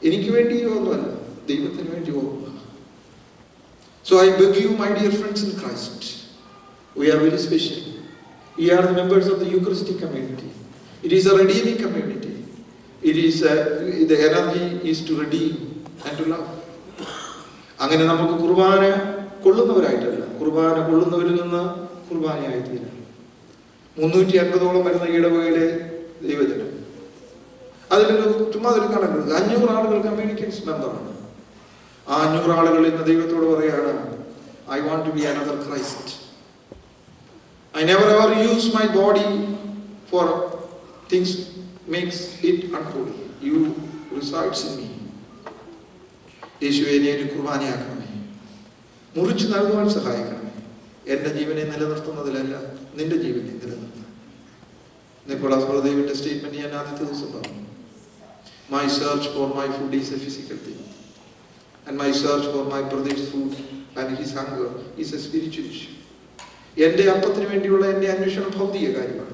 Iniquity or one, they will invent you. So I beg you, my dear friends in Christ, we are very special. We are the members of the Eucharistic community, it is a redeeming community. It is the energy is to redeem and to love. Angane namakku kurbana kollunnavarayilla kurbana kollunnavaril ninnu kurbanayaythira 350 ഓളം വരുന്ന ഇടവകയിലെ ദൈവജനം അതിൽ ചുമ്മാ ഒരു കണക്കെടുക്കുക 500 ആളുകൾക്ക് Americans മെമ്പറാണ് ആ 500 ആളുകൾ ഇന്ന് ദൈവത്തോട് പറയാണ് I want to be another Christ. I never ever use my body for things makes it unholy. You resides in me. യേശുവിനെ ഒരു കുർബാനയാക്കണമേ മുറിച്ചു നൽകുവാൻ സഹായിക്കണമേ എൻ്റെ ജീവനെ നിലനിർത്തുന്നതിലല്ല നിന്റെ ജീവനെ നിലനിർത്തുക നിക്കോളാസ് ബ്രദറിന്റെ സ്റ്റേറ്റ്മെന്റ് ഞാൻ ആദ്യത്തെ ദിവസം പറഞ്ഞു My search for my food is a physical thing and my search for my brother's food and his hunger is a spiritual issue. എൻ്റെ അപ്പത്തിന് വേണ്ടിയുള്ള എൻ്റെ അന്വേഷണം ഭൗതിക കാര്യമാണ്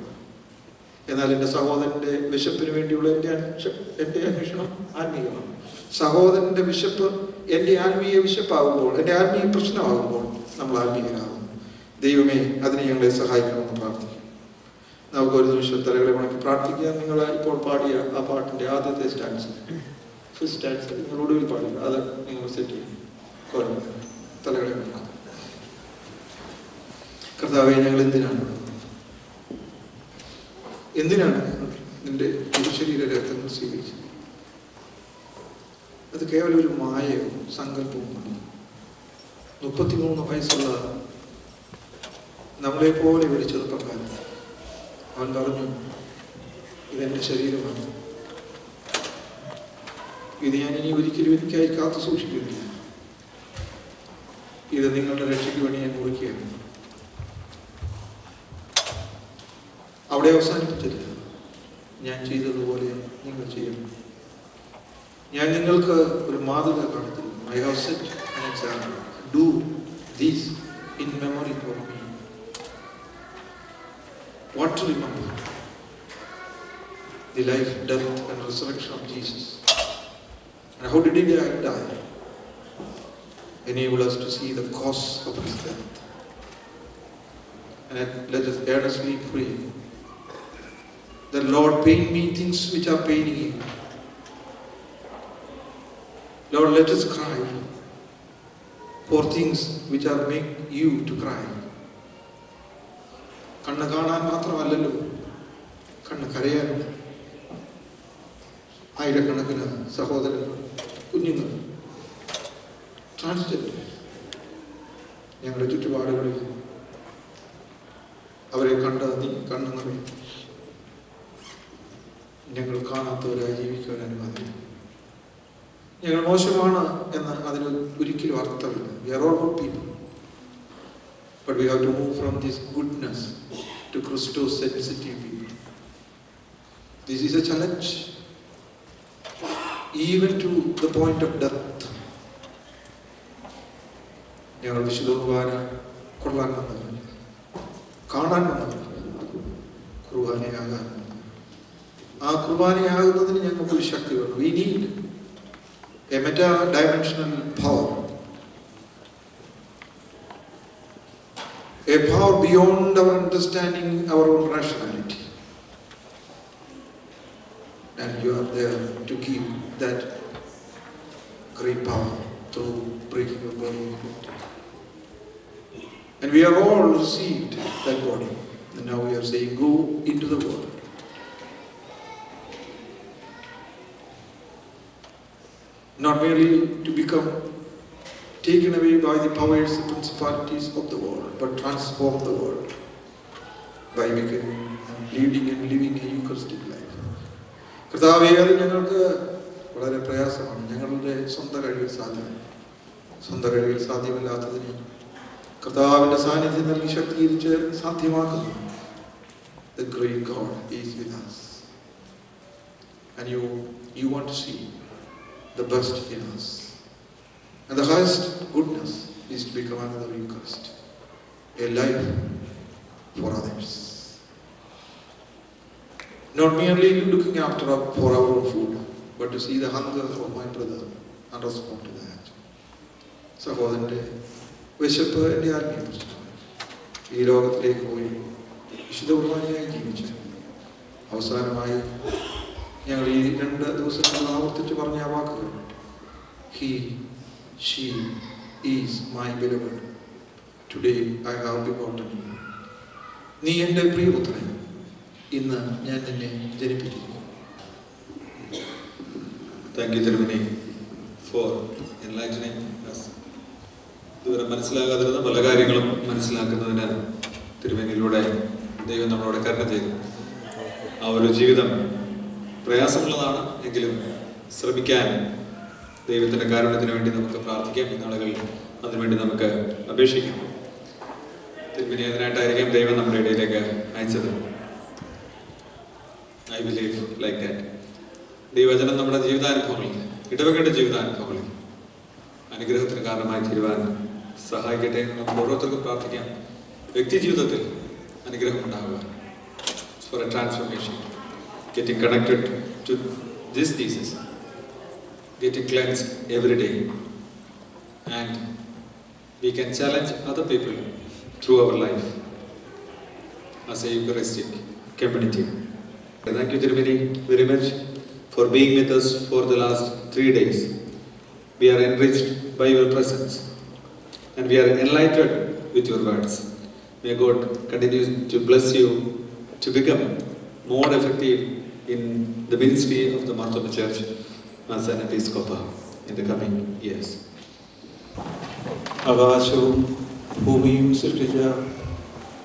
എന്നാൽ എൻ്റെ സഹോദരൻ്റെ വിശപ്പിന് വേണ്ടിയുള്ള എൻ്റെ അന്വേഷണം ആത്മീയമാണ് സഹോദരൻ്റെ വിശപ്പ് എൻ്റെ ആത്മീയ വിശപ്പാകുമ്പോൾ എൻ്റെ ആത്മീയ പ്രശ്നമാകുമ്പോൾ നമ്മൾ ആത്മീയരാകും ദൈവമേ അതിനെ ഞങ്ങളെ സഹായിക്കണമെന്ന് പ്രാർത്ഥിക്കും നമുക്ക് ഒരു നിമിഷം തലകളെ വണക്കി പ്രാർത്ഥിക്കുക നിങ്ങൾ ഇപ്പോൾ പാടിയ ആ പാട്ടിൻ്റെ ആദ്യത്തെ സ്റ്റാൻസ് ഫസ്റ്റ് സ്റ്റാൻസ് നിങ്ങൾ ഒടുവിൽ പാടുക അത് നിങ്ങൾ സെറ്റ് ചെയ്യും തലകളെ വണക്കാം കർത്താവേ ഞങ്ങൾ എന്തിനാണ് നിന്റെ ശരീര രക്തങ്ങൾ സ്വീകരിച്ചത് അത് കേവലം ഒരു മായവും സങ്കല്പവുമാണ് 33 വയസ്സുള്ള നമ്മളെപ്പോലെ ഒരു ചെറുപ്പക്കാരൻ അവൻ പറഞ്ഞു ഇതെൻ്റെ ശരീരമാണ് ഇത് ഞാൻ ഇനി ഒരിക്കലും എനിക്കായി കാത്തു സൂക്ഷിക്കുന്നില്ല ഇത് നിങ്ങളുടെ രക്ഷയ്ക്ക് വേണ്ടി ഞാൻ മുറിക്കുകയാണ് അവിടെ അവസാനിപ്പിച്ചില്ല ഞാൻ ചെയ്തതുപോലെ നിങ്ങൾ ചെയ്യണം ഞാൻ നിങ്ങൾക്ക് ഒരു മാതൃക കാണിക്കുന്നു I have set an example. Do this in memory for me. What to remember? The life, death and resurrection of Jesus. And how did he die? Enable us to see the cause of his death. And let us earnestly pray. The Lord, pain me things which are paining you. Lord, let us cry for things which are make you to cry. Kanna kaanaan mathramallallo, kanna karayanum. Aayirakkanakina sahodharanu, kunjungal, transgender, ഞങ്ങളുടെ ചുറ്റുപാടുകളിൽ അവരെ കണ്ട നീ കണ്ണു നിറയും ഞങ്ങൾ കാണാത്തവരായി ജീവിക്കാൻ അനുവാദിക്കും ഞങ്ങൾ മോശമാണ് എന്ന് അതിന് ഒരിക്കലും അർത്ഥമില്ല We are all good people but we have to move from this goodness to Christos sensitive people This is a challenge even to the point of death ഞങ്ങൾ വിശുദ്ധ കുർബാന കൊള്ളാൻ വന്നവരല്ല കാണാൻ വന്നവരല്ല കുർബാനയാകാൻ ആ കുർബാനയാകുന്നതിന് ഞങ്ങൾക്കൊരു ശക്തി വേണം We need a meta-dimensional power. A power beyond our understanding, our own rationality. And you are there to give that great power through breaking your body. And we have all received that body. And now we are saying, go into the world. Not merely to become taken away by the powers and principalities of the world, but transform the world by becoming living a Eucharistic life. കർത്താവേ ഞങ്ങൾക്ക് വളരെ പ്രയാസമാണ് ഞങ്ങളുടെ സ്വന്തം കഴിവിൽ സാധ്യമല്ലാത്തതിനെ കർത്താവിന്റെ സാന്നിധ്യം നൽകി ശക്തീകരിച്ച് സാധ്യമാക്കുന്നു The great God is with us. And you want to see the best in us. And the highest goodness is to become another Eucharist, a life for others. Not merely looking after for our own food, but to see the hunger of my brother and respond to that. സഹോദരന്റെ വിശപ്പ് എൻ്റെ ആത്മീയ പ്രശ്നമാണ് ഈ ലോകത്തിലേക്ക് പോയി വിശുദ്ധ കുർബാനയായി ജീവിച്ചു അവസാനമായി He, she is my beloved. Today I have begotten you. Nee ende priyaputrane, innu njan ninne janipikkunnu. Thank you, Shalini, for enlightening us. Dura manasilagadana pala karyangalum manasilakkannadina Thiruvennilude Deivam nammalodu karuna cheythu. Aa oru jeevitham prayasamulladana enkilum shramikkan ദൈവത്തിൻ്റെ കാരുണ്യത്തിന് വേണ്ടി നമുക്ക് പ്രാർത്ഥിക്കാം. ഇന്നാളുകളിൽ അതിനുവേണ്ടി നമുക്ക് അപേക്ഷിക്കാം. തിരുവിനേതനായിട്ടായിരിക്കും ദൈവം നമ്മുടെ ഇടയിലേക്ക് അയച്ചത്. I believe like that. ദൈവവചനം നമ്മുടെ ജീവിതാനുഭവങ്ങളിൽ, ഇടവകയുടെ ജീവിതാനുഭവങ്ങളിൽ അനുഗ്രഹത്തിന് കാരണമായി തീരുവാൻ സഹായിക്കട്ടെ. നമുക്ക് ഓരോരുത്തർക്കും പ്രാർത്ഥിക്കാം. വ്യക്തി ജീവിതത്തിൽ അനുഗ്രഹം ഉണ്ടാകുവാൻ, for a transformation, getting connected to this Jesus, getting cleansed every day, and we can challenge other people through our life as a Eucharistic community. Thank you, Shalini, very much for being with us for the last 3 days. We are enriched by your presence and we are enlightened with your words. May God continue to bless you to become more effective in the ministry of the Mar Thoma Church as an Episcopal in the coming years. ആകാശവും ഭൂമിയും സൃഷ്ടിച്ച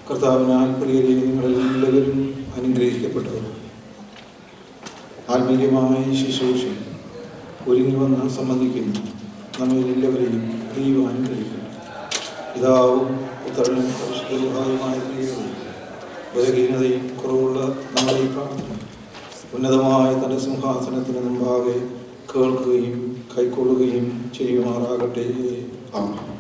കർത്താവിനാൽ പ്രിയരെ, നിങ്ങളെല്ലാവരും അനുഗ്രഹിക്കപ്പെട്ടവർ. ആത്മീയമായ ശുശ്രൂഷയിൽ ഒരുങ്ങി വന്ന് സംബന്ധിക്കുന്നു. നമ്മളെല്ലാവരെയും ദൈവം അനുഗ്രഹിക്കുന്നു. പിതാവും പുത്രനും പരിശുദ്ധമായ ദൈവം ബലഹീനതയും കുറവുള്ള നമ്മളെ പ്രാർത്ഥന ഉന്നതമായ തൻ്റെ സിംഹാസനത്തിന് മുമ്പാകെ കേൾക്കുകയും കൈക്കൊള്ളുകയും ചെയ്യുമാറാകട്ടെ. ആമേൻ.